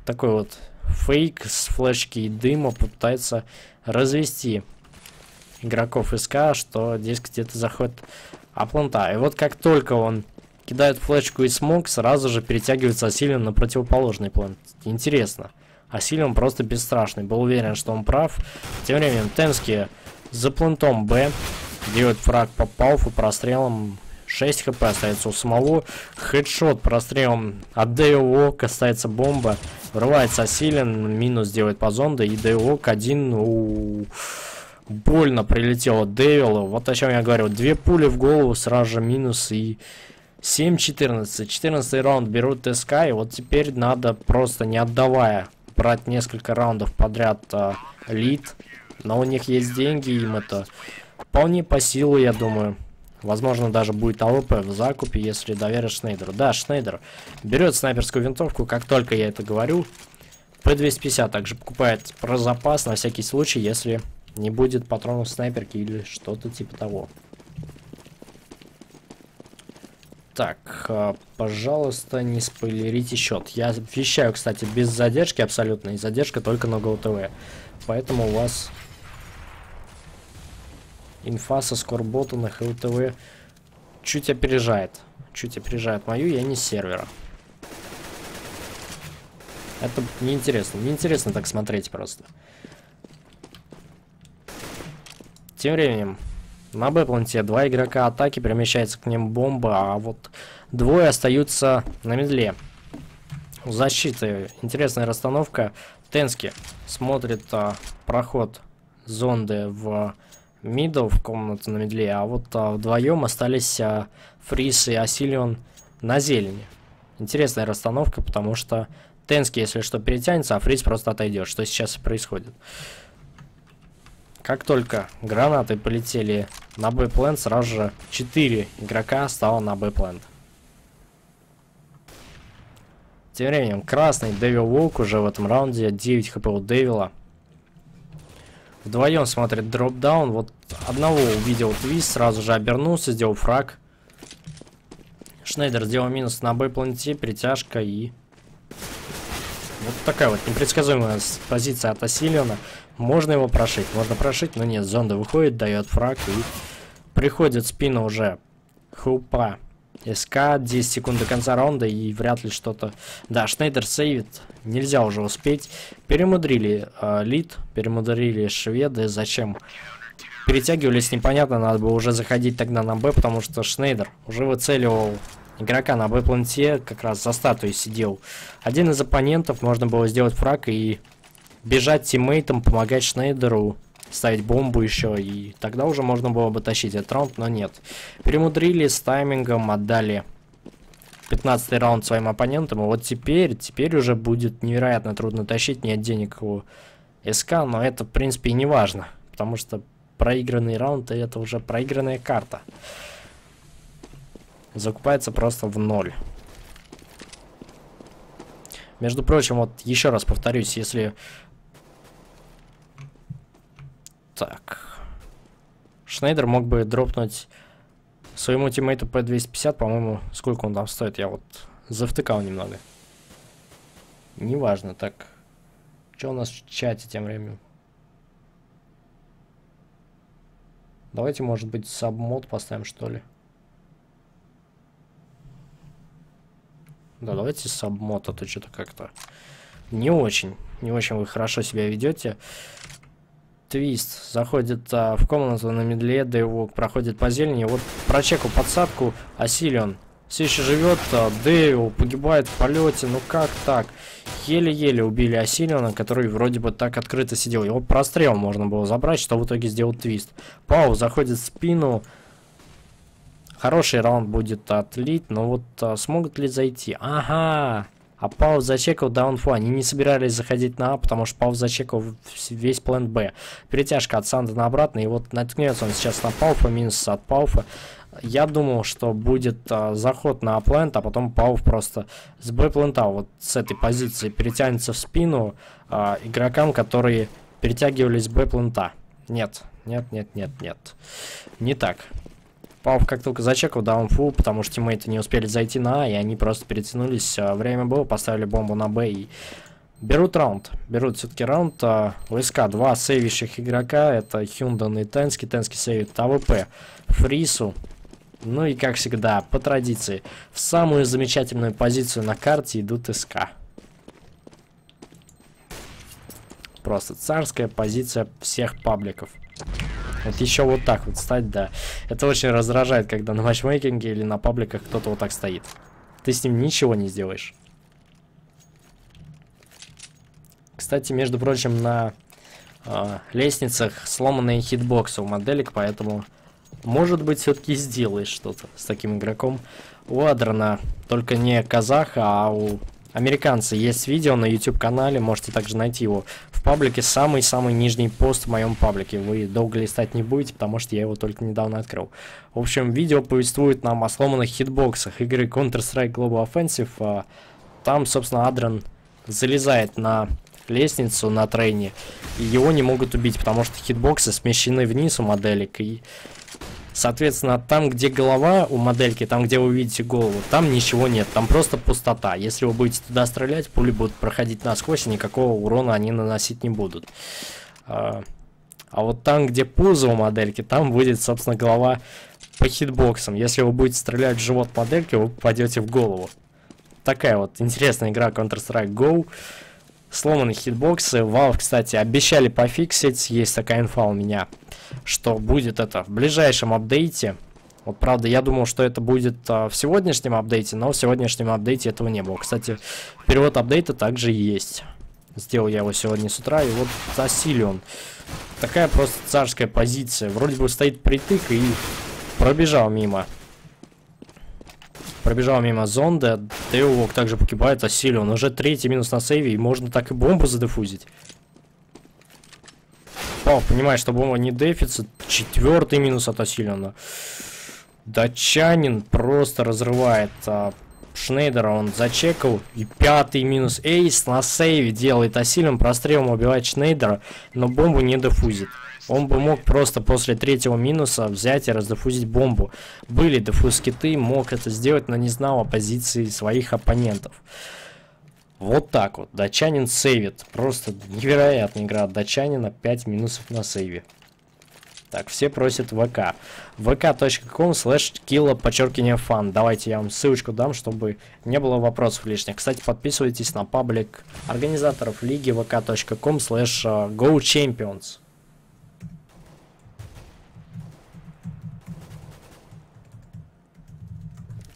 такой вот фейк с флешки и дыма, попытается развести игроков СК, что здесь где-то заходит опланта. И вот как только он кидает флешку и смог, сразу же перетягивается Асилион на противоположный план. Интересно. Асилион просто бесстрашный, был уверен, что он прав. Тем временем Тенски за плантом Б делает фраг по Пауфу прострелом. 6 хп остается у самого. Хедшот прострелом от Девилуолка, остается бомба. Врывается Асилион, минус делает по зонде. И Девилуолк один. Больно прилетело Девилу. Вот о чем я говорил. Две пули в голову, сразу же минус и... 7-14. 14 раунд берут СК. И вот теперь надо просто не отдавая брать несколько раундов подряд Лид. Но у них есть деньги, им это вполне по силу, я думаю. Возможно, даже будет АВП в закупе, если доверят Шнейдеру. Да, Шнейдер берет снайперскую винтовку, как только я это говорю. P250 также покупает про запас на всякий случай, если не будет патронов снайперки или что-то типа того. Так, пожалуйста, не спойлерите счет. Я вещаю, кстати, без задержки абсолютно. И задержка только на GoTV. Поэтому у вас инфа со скорбота на HLTV чуть опережает. Чуть опережает мою, я не с сервера. Это неинтересно. Неинтересно так смотреть просто. Тем временем на Б-планте два игрока атаки, перемещается к ним бомба, а вот двое остаются на медле. У защиты интересная расстановка. Тенски смотрит проход зонды в мидл, в комнату на медле, а вот вдвоем остались Фриис и Асилион на зелени. Интересная расстановка, потому что Тенски, если что, перетянется, а Фриис просто отойдет, что сейчас и происходит. Как только гранаты полетели на Б-плент, сразу же 4 игрока стало на Б-плент. Тем временем красный Девилуолк уже в этом раунде, 9 хп у Девила. Вдвоем смотрит дропдаун, вот одного увидел Твист, сразу же обернулся, сделал фраг. Шнейдер сделал минус на Б-пленте, притяжка и... Вот такая вот непредсказуемая позиция от Асилиона. Можно его прошить, но нет, зонда выходит, дает фраг и приходит в спину уже хупа СК, 10 секунд до конца раунда и вряд ли что-то... Да, Шнейдер сейвит, нельзя уже успеть. Перемудрили Лид, перемудрили шведы, зачем перетягивались, непонятно, надо было уже заходить тогда на Б, потому что Шнейдер уже выцеливал игрока на Б-планте, как раз за статуей сидел. Один из оппонентов, можно было сделать фраг и... бежать тиммейтам, помогать Шнейдеру, ставить бомбу еще, и тогда уже можно было бы тащить этот раунд, но нет. Перемудрили с таймингом, отдали 15-й раунд своим оппонентам, и вот теперь уже будет невероятно трудно тащить, нет денег у СК, но это, в принципе, и не важно, потому что проигранный раунд, и это уже проигранная карта. Закупается просто в ноль. Между прочим, вот еще раз повторюсь, если... Так. Шнейдер мог бы дропнуть своему тиммейту P250, по-моему, сколько он там стоит, я вот завтыкал немного. Неважно, так. Что у нас в чате тем временем? Давайте, может быть, сабмод поставим, что ли? Да, давайте сабмод, а то что-то как-то Не очень вы хорошо себя ведете. Твист заходит в комнату на медле, Девилуолк проходит по зелени. Вот прочекал подсадку, Асилион все еще живет, Девилуолк погибает в полете. Ну как так? Еле-еле убили Асилиона, который вроде бы так открыто сидел. Его прострел можно было забрать, что в итоге сделал Твист. Пауф заходит в спину. Хороший раунд будет от Лид, но вот смогут ли зайти? Ага! А Пауф зачекал даунфу. Они не собирались заходить на А, потому что Пауф зачекал весь план Б. Перетяжка от Сандена обратно. И вот наткнется он сейчас на Пауфа. Минус от Пауфа. Я думал, что будет заход на А-плент, а потом Пауф просто с Б-плента вот с этой позиции перетянется в спину игрокам, которые перетягивались с Б-плента. Нет. Не так. Пауф как только зачекал даунфул, потому что тиммейты не успели зайти на А, и они просто перетянулись. Время было, поставили бомбу на Б и берут раунд. Берут все-таки раунд. У СК два сейвящих игрока, это Хунден и Тенски. Тенски сейвит АВП Фриису. Ну и как всегда, по традиции, в самую замечательную позицию на карте идут СК. Просто царская позиция всех пабликов. Вот еще вот так вот стать, да. Это очень раздражает, когда на матчмейкинге или на пабликах кто-то вот так стоит. Ты с ним ничего не сделаешь. Кстати, между прочим, на лестницах сломанные хитбоксы у моделек, поэтому, может быть, все-таки сделаешь что-то с таким игроком. У Адрана, только не казаха, а у американца есть видео на YouTube-канале, можете также найти его в паблике, самый-самый нижний пост в моем паблике. Вы долго листать не будете, потому что я его только недавно открыл. В общем, видео повествует нам о сломанных хитбоксах игры Counter-Strike Global Offensive. Там, собственно, Адран залезает на лестницу на Трейне, и его не могут убить, потому что хитбоксы смещены вниз у моделек, и, соответственно, там, где голова у модельки, там, где вы видите голову, там ничего нет, там просто пустота. Если вы будете туда стрелять, пули будут проходить насквозь, и никакого урона они наносить не будут. А вот там, где пузо у модельки, там будет, собственно, голова по хитбоксам. Если вы будете стрелять в живот модельки, вы попадете в голову. Такая вот интересная игра Counter-Strike Go. Сломаны хитбоксы. Valve, кстати, обещали пофиксить. Есть такая инфа у меня, что будет это в ближайшем апдейте. Вот, правда, я думал, что это будет в сегодняшнем апдейте, но в сегодняшнем апдейте этого не было. Кстати, перевод апдейта также есть. Сделал я его сегодня с утра, и вот Асилион. Такая просто царская позиция. Вроде бы стоит притык и пробежал мимо. Пробежал мимо Зонда, Девилуолк также погибает, Асилион уже третий минус на сейве, и можно так и бомбу задефузить. Пауф понимает, что бомба не дефится, четвертый минус от Асилиона. Датчанин просто разрывает Шнейдера, он зачекал, и пятый минус. Эйс на сейве делает Асилион, прострелом убивает Шнейдера, но бомбу не дефузит. Он бы мог просто после третьего минуса взять и раздефузить бомбу. Были дефуз-киты, мог это сделать, но не знал о позиции своих оппонентов. Вот так вот. Датчанин сейвит. Просто невероятная игра от Датчанина. 5 минусов на сейве. Так, все просят ВК. vk.com/killa_fun. Давайте я вам ссылочку дам, чтобы не было вопросов лишних. Кстати, подписывайтесь на паблик организаторов лиги vk.com/gochampions.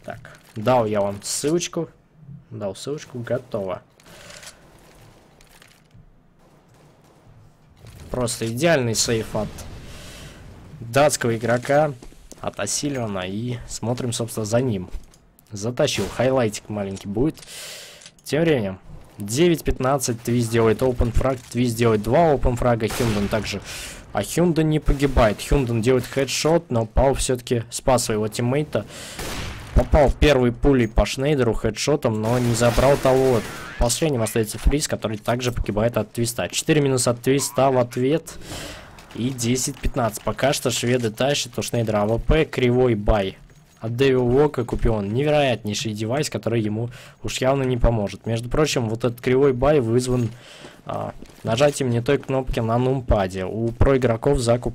Так, дал я вам ссылочку. Дал ссылочку, готово. Просто идеальный сейф от датского игрока, от Асилиона. И смотрим, собственно, за ним. Затащил. Хайлайтик маленький будет. Тем временем 9-15. Твист делает open фраг. Твист делает 2 open фрага. Хунден также. А Хунден не погибает. Хунден делает хедшот, но Пауф все-таки спас своего тиммейта. Попал первой пулей по Шнейдеру хедшотом, но не забрал того. Последним остается Фриис, который также погибает от Твиста. 4 минуса от Твиста в ответ. И 10-15. Пока что шведы тащат у Шнейдера АВП кривой бай. От Девилуолка купил он невероятнейший девайс, который ему уж явно не поможет. Между прочим, вот этот кривой бай вызван нажатием не той кнопки на нумпаде. У проигроков закуп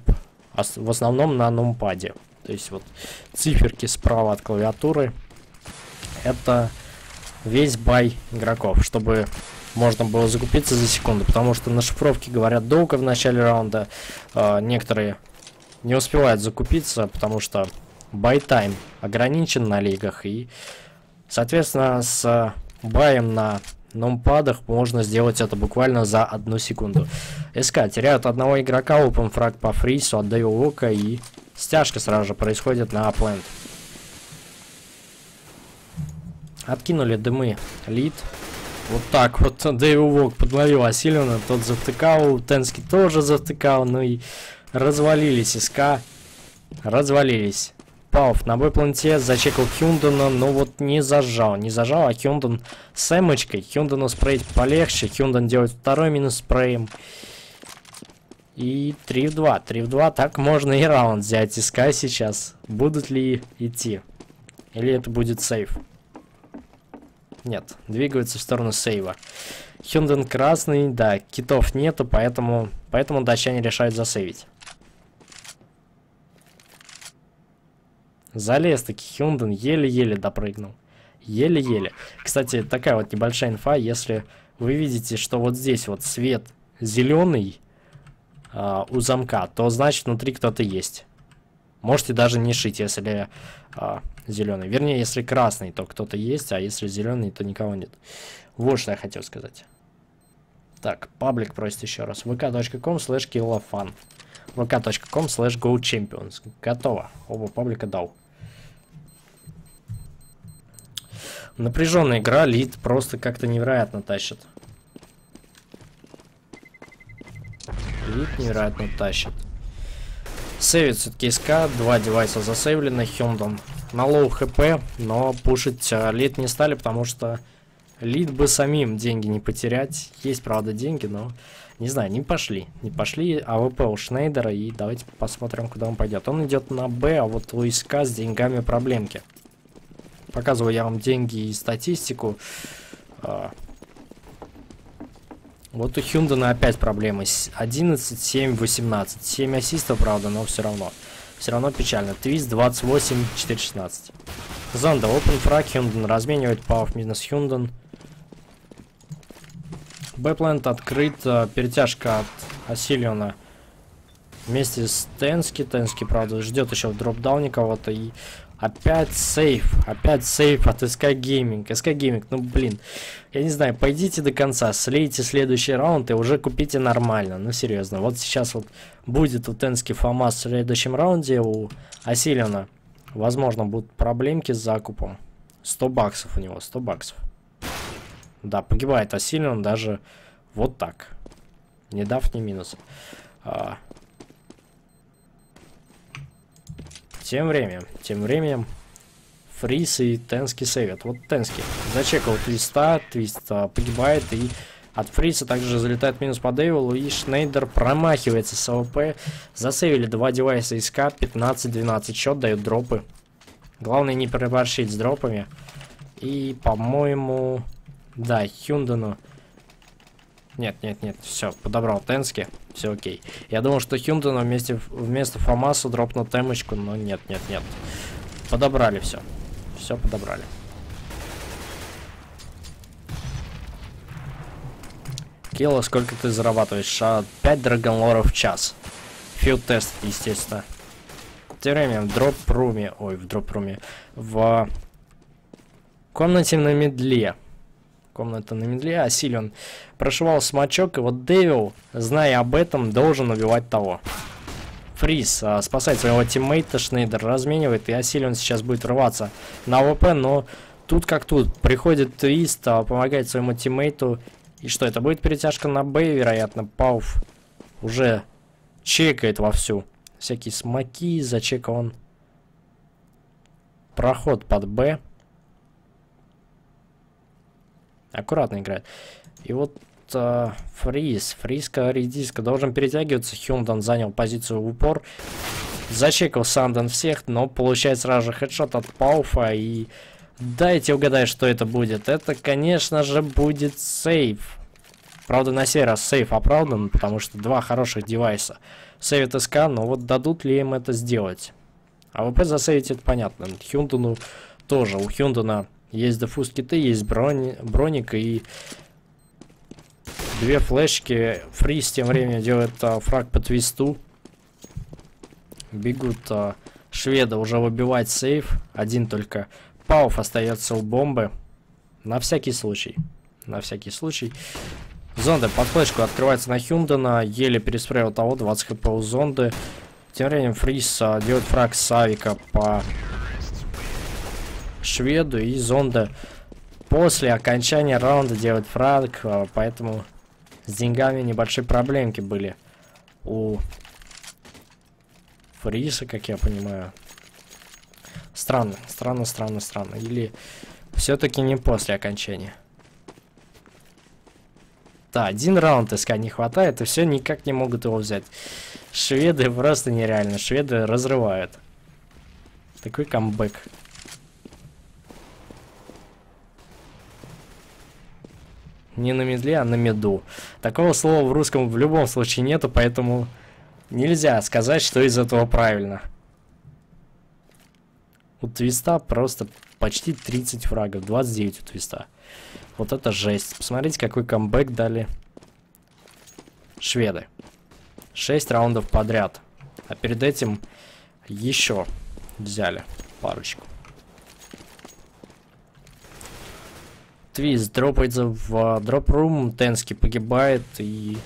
в основном на нумпаде. То есть вот циферки справа от клавиатуры — это весь бай игроков. Чтобы можно было закупиться за секунду, потому что на шифровке говорят долго в начале раунда. Некоторые не успевают закупиться, потому что бай-тайм ограничен на лигах. И, соответственно, с баем на номпадах можно сделать это буквально за 1 секунду. СК теряют одного игрока, open фраг по Фриису от Девилуолка, и стяжка сразу же происходит на апленд. Откинули дымы Лид. Вот так вот Девилуолк подловил Асилиона, тот завтыкал, Тенски тоже завтыкал, ну и развалились СК. Развалились. Пауф на Б-планте зачекал Хундена, но вот не зажал, а Хунден с эмочкой. Хундену спрейть полегче, Хунден делает второй минус спреем. И 3 в 2, 3 в 2, так можно и раунд взять СК сейчас. Будут ли идти? Или это будет сейв? Нет, двигаются в сторону сейва. Хунден красный, да, китов нету, поэтому датчане решают засейвить. Залез-таки Хунден, еле-еле допрыгнул. Еле-еле. Кстати, такая вот небольшая инфа. Если вы видите, что вот здесь вот свет зеленый у замка, то значит внутри кто-то есть. Можете даже не шить, если зеленый. Вернее, если красный, то кто-то есть, а если зеленый, то никого нет. Вот что я хотел сказать. Так, паблик просит еще раз. vk.com/killofan. vk.com/goldchampions. Готово. Оба паблика дал. Напряженная игра, Лид просто как-то невероятно тащит. Лид невероятно тащит. Сейвит все-таки СК, 2 девайса засейвлены, Хунден на лоу хп, но пушить Лид не стали, потому что Лид бы самим деньги не потерять. Есть, правда, деньги, но не знаю, не пошли. АВП у Шнейдера, и давайте посмотрим, куда он пойдет. Он идет на Б, а вот у СК с деньгами проблемки. Показываю я вам деньги и статистику. Вот у Хундена опять проблемы. 11, 7, 18. 7 ассистов, правда, но все равно печально. Твист 28, 4, 16. Зонда, open фраг, Хунден разменивает, Пауф минус Хунден. Б-плент открыт, перетяжка от Асилиона вместе с Тенски. Тенски, правда, ждет еще в дропдауне кого-то. И опять сейф от SK Gaming. SK Gaming, ну блин, я не знаю, пойдите до конца, слейте следующий раунд и уже купите нормально. Ну серьезно, вот сейчас вот будет у Тенски ФАМАС в следующем раунде, у Асилиона, возможно, будут проблемки с закупом. 100 баксов у него, 100 баксов. Да, погибает Асилион даже вот так, не дав ни минуса. Тем временем Фриис и Тенски сейвят. Вот Тенски зачекал Твиста, Твист погибает, и от Фрииса также залетает минус по Девилу, и Шнейдер промахивается с АВП. Засейвили 2 девайса СК, 15-12 счет, дают дропы. Главное не переборщить с дропами. И, по-моему... Да, Хундену. Нет, все, подобрал Тенски, все окей. Я думал, что Хундену вместо ФАМАСа дропнут темочку, но нет. Подобрали все. Все подобрали. Килла, сколько ты зарабатываешь? 5 драгонлоров в час. Филд-тест, естественно. Тем временем в дроп-руме. Ой, в дроп-руме. В комнате на медле. Комната на медле, Асилион прошивал смачок, и вот Девил, зная об этом, должен убивать того. Фриис спасает своего тиммейта, Шнейдер разменивает, и Асилион сейчас будет рваться на АВП, но тут как тут, приходит Твист, помогает своему тиммейту, и что, это будет перетяжка на Б, вероятно. Пауф уже чекает вовсю всякие смоки, зачекал он проход под Б. Аккуратно играет. И вот Фриис. Фриска-редиска должен перетягиваться. Хунден занял позицию в упор. Зачекал Санден всех, но получает сразу же хедшот от Пауфа. И дайте угадаю, что это будет. Это, конечно же, будет сейв. Правда, на сей раз сейв оправдан, потому что два хороших девайса. Сейвит СК, но вот дадут ли им это сделать? АВП засейвить, это понятно. Хундену тоже. У Хундена... Есть дефуз киты, есть броник, и Две флешки. Фриис тем временем делает фраг по твисту. Бегут шведы уже выбивать сейф. Один только Пауф остается у бомбы. На всякий случай. На всякий случай. Зонда под флешку открывается на Хундена. Еле пересправил того. 20 хп у Зонды. Тем временем Фриис делает фраг с авика по шведу. И Зонда после окончания раунда делает фраг. Поэтому с деньгами небольшие проблемки были у Фрииса, как я понимаю. Странно, странно, странно, странно. Или все-таки не после окончания. Да, один раунд СК не хватает, и все никак не могут его взять. Шведы просто нереально. Шведы разрывают. Такой камбэк. Не на медле, а на меду. Такого слова в русском в любом случае нету, поэтому нельзя сказать, что из этого правильно. У твиста просто почти 30 фрагов. 29 у твиста. Вот это жесть. Посмотрите, какой камбэк дали шведы. 6 раундов подряд. А перед этим еще взяли парочку. Твист дропается в дроп-рум. Тенски погибает и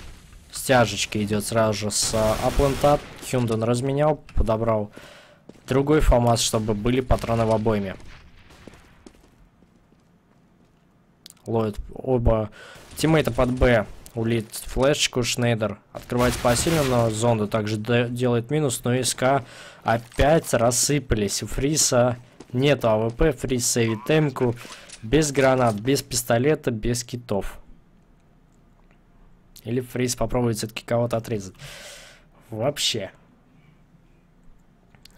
стяжечка идет сразу же с апланта. Хунден разменял, подобрал другой ФАМАС, чтобы были патроны в обойме. Ловит оба тиммейта под Б. У Лид флешку, Шнейдер открывается по Асилину, но Зонда также делает минус, но СК опять рассыпались. У Фриса нет АВП, Фриис сейвит темку. Без гранат, без пистолета, без китов. Или Фриис попробует все-таки кого-то отрезать. Вообще.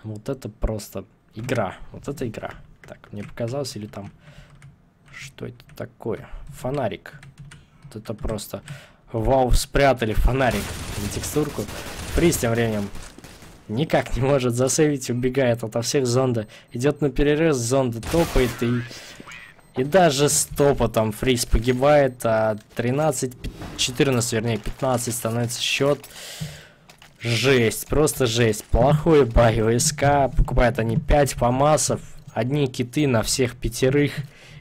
Вот это просто игра. Вот это игра. Так, мне показалось, или там... Что это такое? Фонарик. Вот это просто... Вау, спрятали фонарик на текстурку. Фриис тем временем никак не может засейвить, убегает ото всех. Зонда идет на перерез, Зонда топает и... И даже с топотом Фриис погибает, а 14, вернее 15 становится счет. Жесть, просто жесть. Плохой бай у СК. Покупают они 5 фамасов, одни киты на всех 5,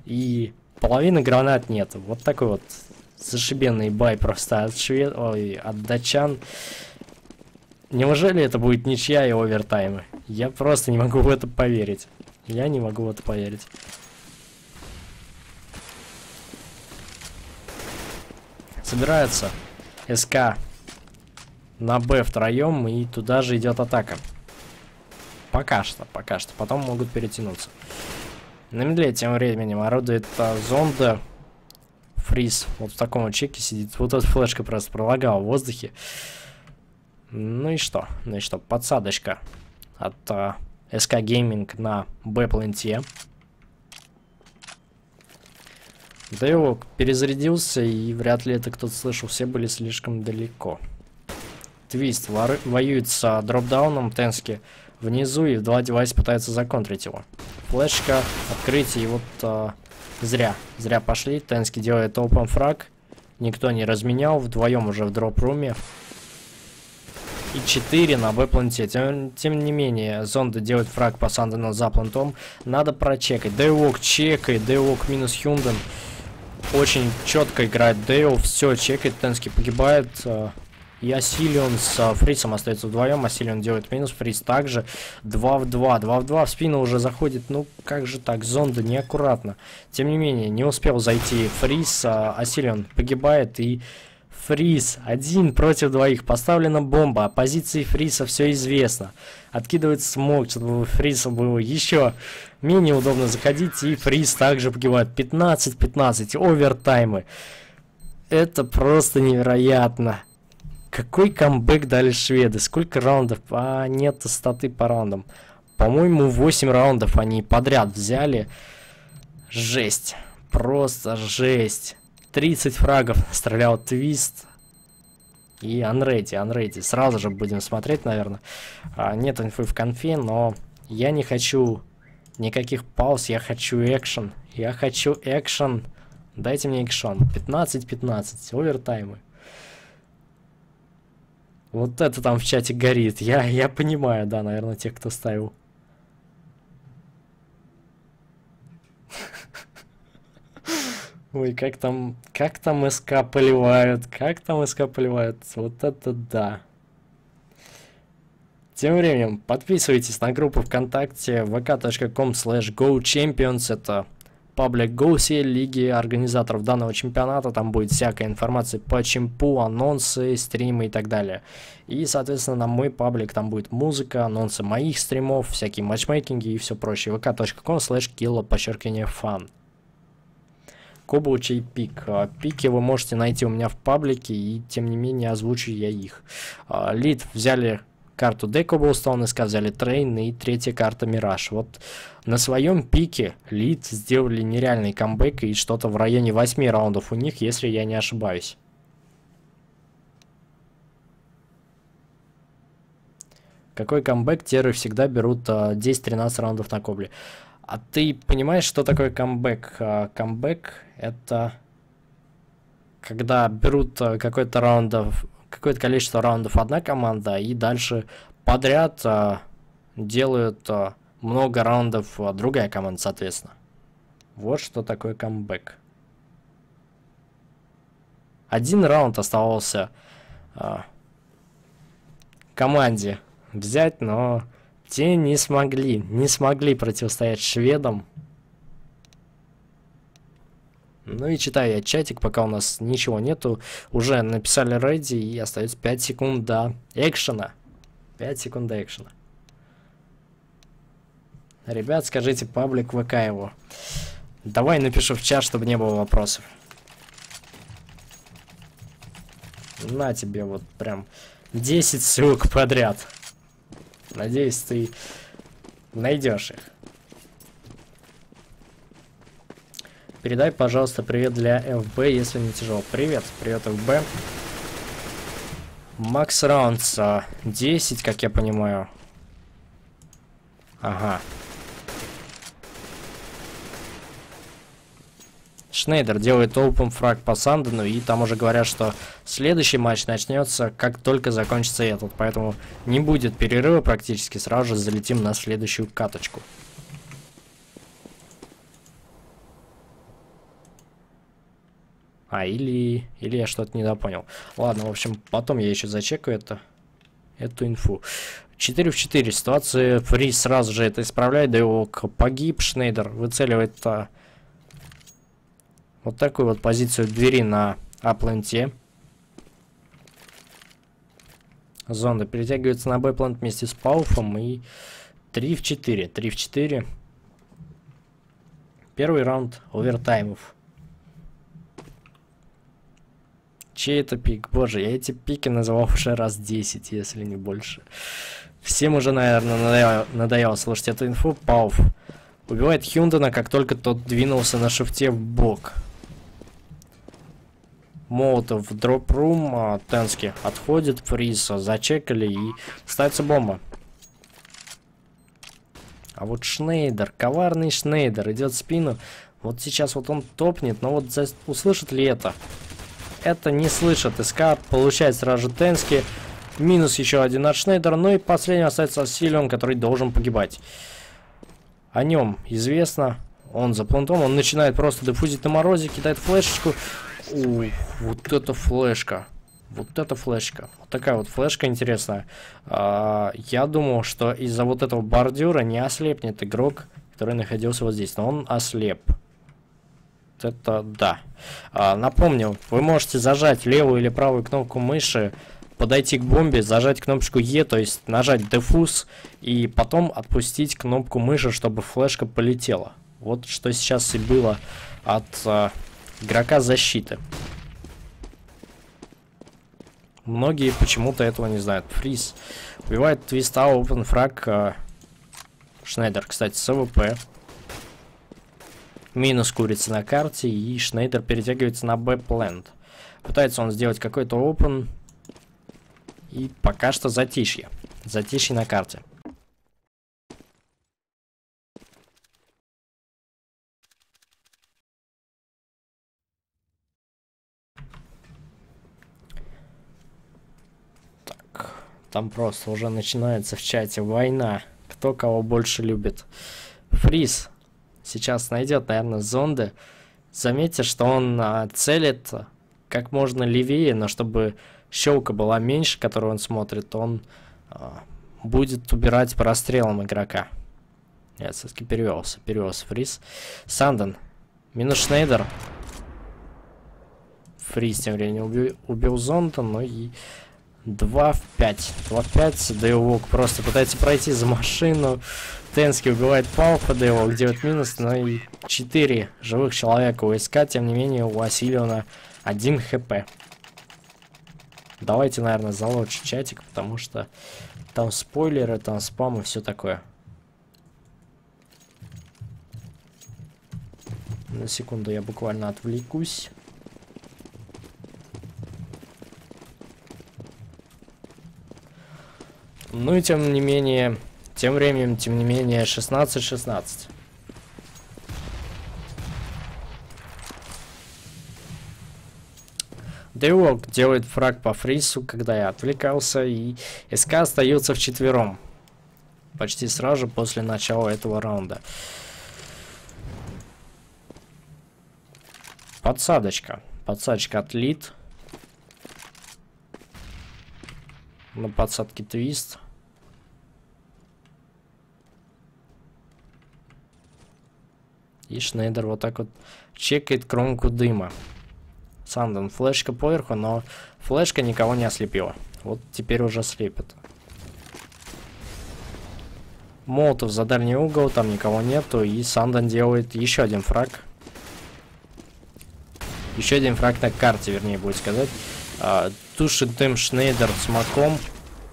и половины гранат нет. Вот такой вот зашибенный бай просто от от датчан. Неужели это будет ничья и овертаймы? Я просто не могу в это поверить. Я не могу в это поверить. Собирается СК на Б втроем, и туда же идет атака. Пока что, пока что. Потом могут перетянуться. На медле тем временем орудует Зонда. Фриис вот в таком вот чеке сидит. Вот эта флешка просто пролагала в воздухе. Ну и что? Ну и что? Подсадочка от SK Gaming на Б-планте. Девилуолк перезарядился, и вряд ли это кто-то слышал, все были слишком далеко. Твист воюет с дропдауном, Тенски внизу, и в 2 девайса пытается законтрить его. Флешка, открытие, и вот зря пошли. Тенски делает open фраг, никто не разменял, вдвоем уже в дроп-руме. И 4 на Б-планте. Тем не менее, Зонда делает фраг по Сандену за плантом. Надо прочекать. Девилуолк чекает. Девилуолк минус Хунден. Очень четко играет Дейл. Все, чекает. Тенски погибает. И Асилион с Фриисом остается вдвоем. Асилион делает минус. Фриис также. 2 в 2. 2 в 2. В спину уже заходит. Ну, как же так? Зонда неаккуратно. Тем не менее, не успел зайти Фриис. Асилион погибает. И... Фриис один против двоих. Поставлена бомба. О позиции Фрииса все известно. Откидывает смог, чтобы Фриису было еще менее удобно заходить. И Фриис также погибает. 15-15. Овертаймы. Это просто невероятно. Какой камбэк дали шведы. Сколько раундов? А, нет статы по раундам. По-моему, 8 раундов они подряд взяли. Жесть. Просто жесть. 30 фрагов стрелял Твист и Unready. Сразу же будем смотреть, наверное. Нет инфы в конфе, но я не хочу никаких пауз, я хочу экшен. Дайте мне экшен. 15-15, овертаймы. Вот это там в чате горит. Я понимаю, да, наверное, тех, кто ставил. Ой, как там СК поливают, вот это да. Тем временем, подписывайтесь на группу ВКонтакте vk.com/gochampions, это паблик GoC, лиги организаторов данного чемпионата, там будет всякая информация по чемпу, анонсы, стримы и так далее. И, соответственно, на мой паблик там будет музыка, анонсы моих стримов, всякие матчмейкинги и все прочее. vk.com/killa_fun. Кобу, чей пик? Пики вы можете найти у меня в паблике, и тем не менее озвучу я их. Лид взяли карту Декоблстоун, СК взяли Трейн и третья карта Мираж. Вот на своем пике Лид сделали нереальный камбэк и что-то в районе 8 раундов у них, если я не ошибаюсь. Какой камбэк? Теры всегда берут 10-13 раундов на Кобле. А ты понимаешь, что такое камбэк? Камбэк — это когда берут какое-то количество раундов одна команда и дальше подряд делают много раундов другая команда, соответственно. Вот что такое камбэк. Один раунд оставался команде взять, но те не смогли противостоять шведам. Ну и читаю я чатик, пока у нас ничего нету. Уже написали ready, и остается 5 секунд до экшена. 5 секунд до экшена. Ребят, скажите паблик ВК его. Давай напишу в чат, чтобы не было вопросов. На тебе вот прям 10 ссылок подряд. Надеюсь, ты найдешь их. Передай, пожалуйста, привет для ФБ, если не тяжело. Привет, привет, ФБ. Макс раундс 10, как я понимаю. Ага. Шнейдер делает open фраг по Сандену, и там уже говорят, что следующий матч начнется, как только закончится этот. Поэтому не будет перерыва практически, сразу же залетим на следующую каточку. А, или я что-то недопонял. Ладно, в общем, потом я еще зачекаю эту инфу. 4 в 4 ситуация. Фриис сразу же это исправляет, да его погиб. Шнейдер выцеливает... Вот такую вот позицию двери на А-планте. Зонда перетягивается на Б-плант вместе с Пауфом. И 3 в 4. 3 в 4. Первый раунд овертаймов. Чей это пик? Боже, я эти пики называл уже раз 10, если не больше. Всем уже, наверное, надоело слушать эту инфу. Пауф убивает Хундена, как только тот двинулся на шифте в бок. Молотов в дропрум, Тенски отходит, Фриса зачекали, и ставится бомба. А вот Шнейдер, коварный Шнейдер, идет в спину. Вот сейчас вот он топнет, но вот услышит ли это? Это не слышит. СК получает сразу же Тенски. Минус еще один от Шнейдера. Ну и последним остается Асилион, который должен погибать. О нем известно. Он за плантом. Он начинает просто дефузить на морозе, кидает флешечку. Ой, вот это флешка. Вот это флешка. Вот такая вот флешка интересная. Я думал, что из-за вот этого бордюра не ослепнет игрок, который находился вот здесь. Но он ослеп. Вот это да. Напомню, вы можете зажать левую или правую кнопку мыши, подойти к бомбе, зажать кнопочку Е, то есть нажать дефуз, и потом отпустить кнопку мыши, чтобы флешка полетела. Вот что сейчас и было от игрока защиты. Многие почему-то этого не знают. Фриис убивает твиста, open фраг. Шнейдер, кстати, с АВП. Минус курица на карте, и Шнейдер перетягивается на Б-плент. Пытается он сделать какой-то open. И пока что затишье. Затишье на карте. Так. Там просто уже начинается в чате война. Кто кого больше любит. Фриис сейчас найдет, наверное, зонды. Заметьте, что он целит как можно левее, но чтобы щелка была меньше, которую он смотрит, он будет убирать прострелом игрока. Нет, все-таки перевелся Фриис. Санден. Минус Шнейдер. Фриис тем временем убил зонда, но и 2 в 5. 2 в 5. Девилуолк просто пытается пройти за машину. Тенски убивает Пауфа, Девилуолк делает минус, но и 4 живых человека у СК. Тем не менее, у Асилиона 1 хп. Давайте, наверное, залочим чатик, потому что там спойлеры, там спам и все такое. На секунду я буквально отвлекусь. Ну и тем не менее, тем временем, 16-16. Девилуолк делает фраг по Фриису, когда я отвлекался, и СК остается вчетвером. Почти сразу же после начала этого раунда. Подсадочка. Подсадочка от Лид. На подсадке Твист. И Шнейдер вот так вот чекает кромку дыма. Санден, флешка поверху, но флешка никого не ослепила. Вот теперь уже слепит. Молотов за дальний угол, там никого нету. И Санден делает еще один фраг. Еще один фраг на карте, вернее, будет сказать. Тушит дым Шнейдер с маком.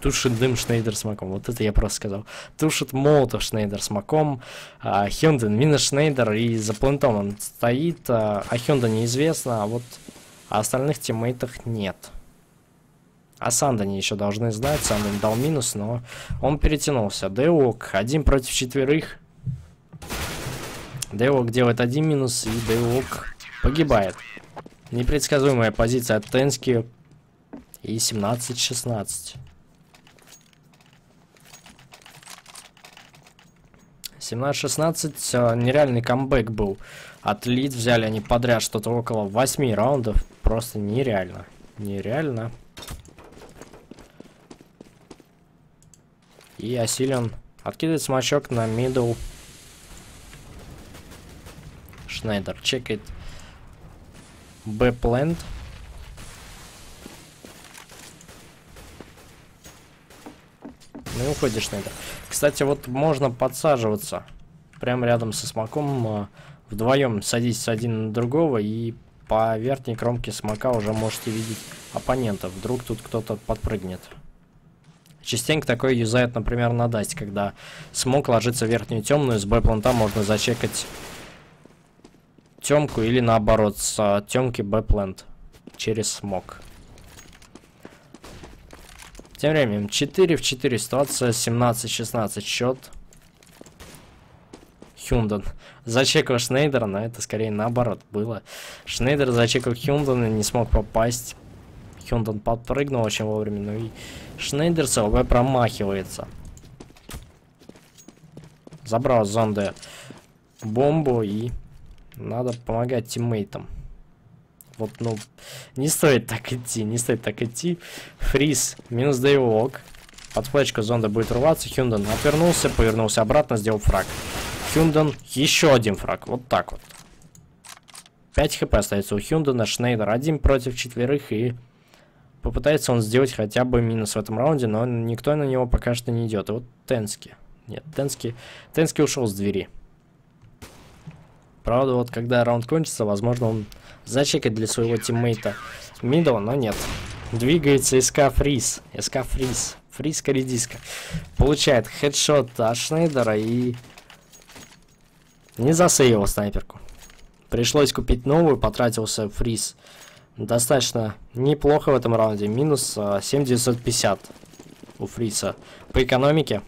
Тушит дым Шнейдер с маком. Вот это я просто сказал. Тушит молотов Шнейдер с маком. Хунден минус Шнейдер, и за плентом он стоит. А Хунден неизвестно, а вот о остальных тиммейтах нет. О Сандене еще должны знать. Санден дал минус, но он перетянулся. Девилуолк 1 против 4. Девилуолк делает 1 минус, и Девилуолк погибает. Непредсказуемая позиция от Тенски. И 17-16. 17-16. Нереальный камбэк был от Лид. Взяли они подряд что-то около 8 раундов. Просто нереально. Нереально. И Асилион откидывает смачок на мидл. Шнейдер чекает Б-плент. Ну и уходишь на это. Кстати, вот можно подсаживаться прям рядом со смоком. Вдвоем садитесь один на другого, и по верхней кромке смока уже можете видеть оппонента. Вдруг тут кто-то подпрыгнет. Частенько такое юзают, например, на Дасте, когда смок ложится в верхнюю темную. С Б-плента можно зачекать темку, или наоборот, с темки Б-плент через смок. Тем временем 4 в 4 ситуация, 17-16 счет. Хунден зачекал Шнейдера, но это скорее наоборот было. Шнейдер зачекал Хундена, не смог попасть. Хунден подпрыгнул очень вовремя, ну и Шнейдер с ЛБ промахивается. Забрал зонды бомбу, и надо помогать тиммейтам. Вот, ну, не стоит так идти, не стоит так идти. Фриис минус Девилуолк. Под флешку зонда будет рваться. Хунден отвернулся, повернулся обратно, сделал фраг. Хунден еще один фраг. Вот так вот. 5 хп остается у Хундена. Шнейдер 1 против 4. И попытается он сделать хотя бы минус в этом раунде, но никто на него пока что не идет. И вот Тенски. Нет, Тенски ушел с двери. Правда, вот когда раунд кончится, возможно, он зачекает для своего тиммейта мидл, но нет. Двигается СК Фриис. СК Фриис. Фриис Коридиска. Получает хедшот от Шнейдера и не засейвил снайперку. Пришлось купить новую, потратился Фриис. Достаточно неплохо в этом раунде. Минус 7950 у Фрииса. По экономике.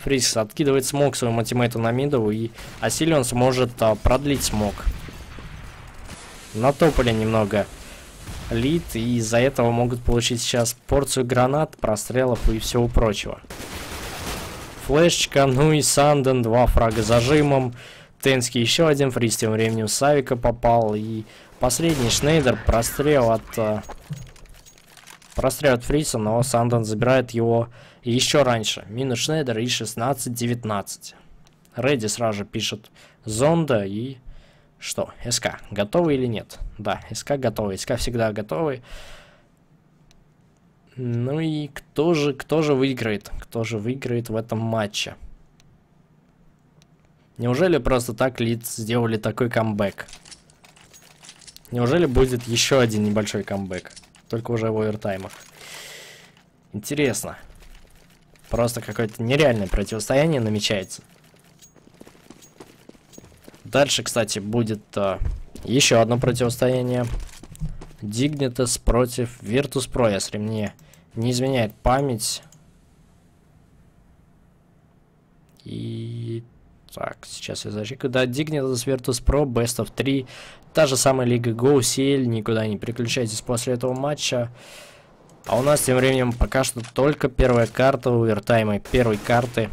Фриис откидывает смог своему тиммейту на мидову, и Асилион сможет продлить смог. Натопали немного Лид, и из-за этого могут получить сейчас порцию гранат, прострелов и всего прочего. Флешечка, ну и Санден, 2 фрага зажимом. Тенски еще один, Фриис тем временем с авика попал. И последний Шнейдер, прострел от Фрииса, но Санден забирает его еще раньше. Минус Шнейдер и 16-19. Редди сразу же пишет Зонда и... Что, СК готовы или нет? Да, СК готовы, СК всегда готовы. Ну и кто же выиграет? Кто же выиграет в этом матче? Неужели просто так Лид сделали такой камбэк? Неужели будет еще один небольшой камбэк? Только уже в овертаймах. Интересно. Просто какое-то нереальное противостояние намечается. Дальше, кстати, будет еще одно противостояние. Dignitas против Virtus.pro, если мне не изменяет память. И так, сейчас я зачекаю. Да, Dignitas, Virtus.pro, Best of 3. Та же самая лига GoCL, никуда не переключайтесь после этого матча. А у нас тем временем пока что только первая карта овертайма, первой карты.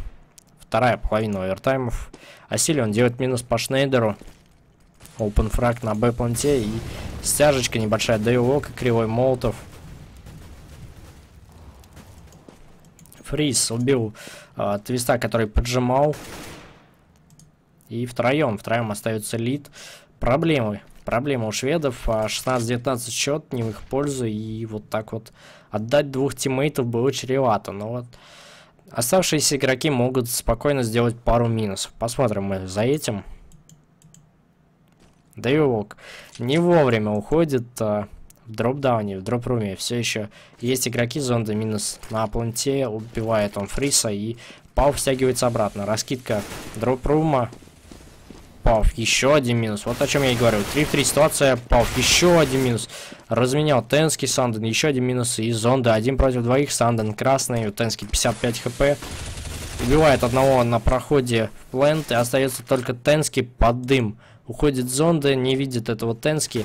Вторая половина овертаймов. Асилион делает минус по Шнейдеру. Open фраг на Б-планте. И стяжечка небольшая. Девилуолк и кривой Молотов. Фриис убил Твиста, который поджимал. И втроем остается Лид. Проблемы у шведов. 16-19 счет не в их пользу. И вот так вот отдать двух тиммейтов было чревато. Но вот... Оставшиеся игроки могут спокойно сделать пару минусов. Посмотрим мы за этим. Девилуолк не вовремя уходит в дропдауне, в дропруме. Все еще есть игроки. Зонда минус на планте. Убивает он Фриса. И Пауф втягивается обратно. Раскидка дропрума. Пауф еще один минус. Вот о чем я и говорю. 3 в 3 ситуация. Пауф еще один минус. Разменял Тенски, Санден еще один минус. И Зонда 1 против 2. Санден красный, у Тенски 55 хп. Убивает одного на проходе в плент. И остается только Тенски под дым. Уходит Зонда, не видит этого Тенски.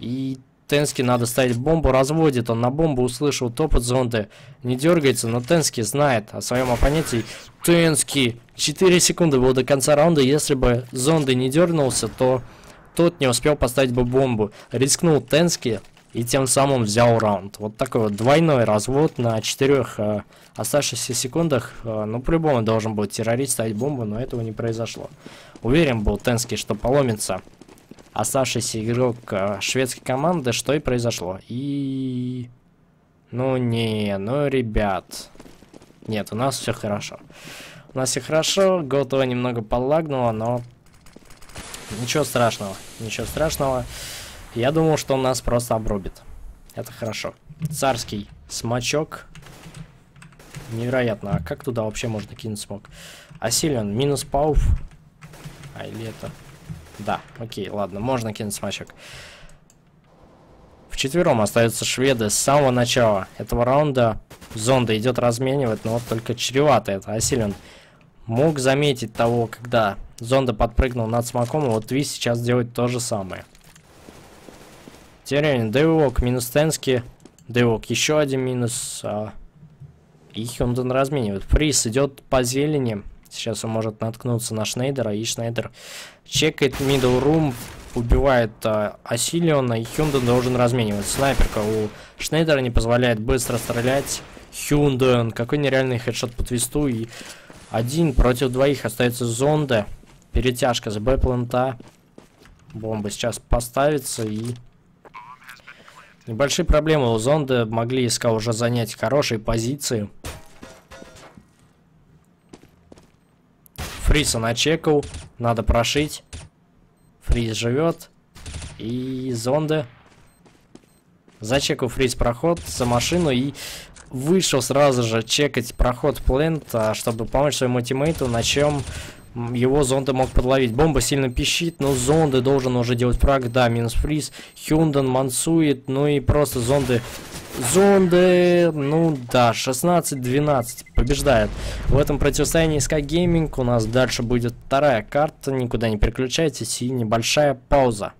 И Тенски надо ставить бомбу. Разводит он на бомбу, услышал топот Зонды. Не дергается, но Тенски знает о своем оппоненте. Тенски! 4 секунды было до конца раунда. Если бы Зонда не дернулся, то тот не успел поставить бы бомбу. Рискнул Тенски и тем самым взял раунд. Вот такой вот двойной развод на 4 оставшихся секундах. Ну, по-любому должен был террорист ставить бомбу, но этого не произошло. Уверен был Тенски, что поломится оставшийся игрок шведской команды, что и произошло. И... Ну, ребят. Нет, у нас все хорошо. У нас все хорошо. Голтова немного подлагнуло, но... Ничего страшного, ничего страшного. Я думал, что он нас просто обрубит. Это хорошо. Царский смачок. Невероятно. А как туда вообще можно кинуть смог? Асилион минус Пауф. А или это... Да, окей, ладно, можно кинуть смачок. Вчетвером остаются шведы с самого начала этого раунда. Зонда идет разменивать, но вот только чревато это. Асилион мог заметить того, когда... Зонда подпрыгнул над смоком, и вот Твист сейчас делает то же самое. Терен, Девилуолк, минус Тенски. Девилуолк еще один минус. И Хунден разменивает. Фриис идет по зелени. Сейчас он может наткнуться на Шнейдера. И Шнейдер чекает мидл рум. Убивает Асилиона. И Хунден должен разменивать. Снайперка у Шнейдера не позволяет быстро стрелять. Хунден. Какой нереальный хедшот по Твисту. И 1 против 2 остается Зонда. Перетяжка с Б-планта. Бомба сейчас поставится. И небольшие проблемы у Зонды. Могли СК уже занять хорошие позиции. Фриса начекал. Надо прошить. Фриис живет. И Зонда. Зачекал Фриис проход за машину. И вышел сразу же чекать проход плента, чтобы помочь своему тиммейту, на чем... Его Зонда мог подловить. Бомба сильно пищит, но Зонда должен уже делать фраг. Да, минус Фриис. Хунден мансует. Ну и просто Зонды... Зонды... Ну да, 16-12 побеждает. В этом противостоянии SK Gaming. У нас дальше будет вторая карта. Никуда не переключайтесь. И небольшая пауза.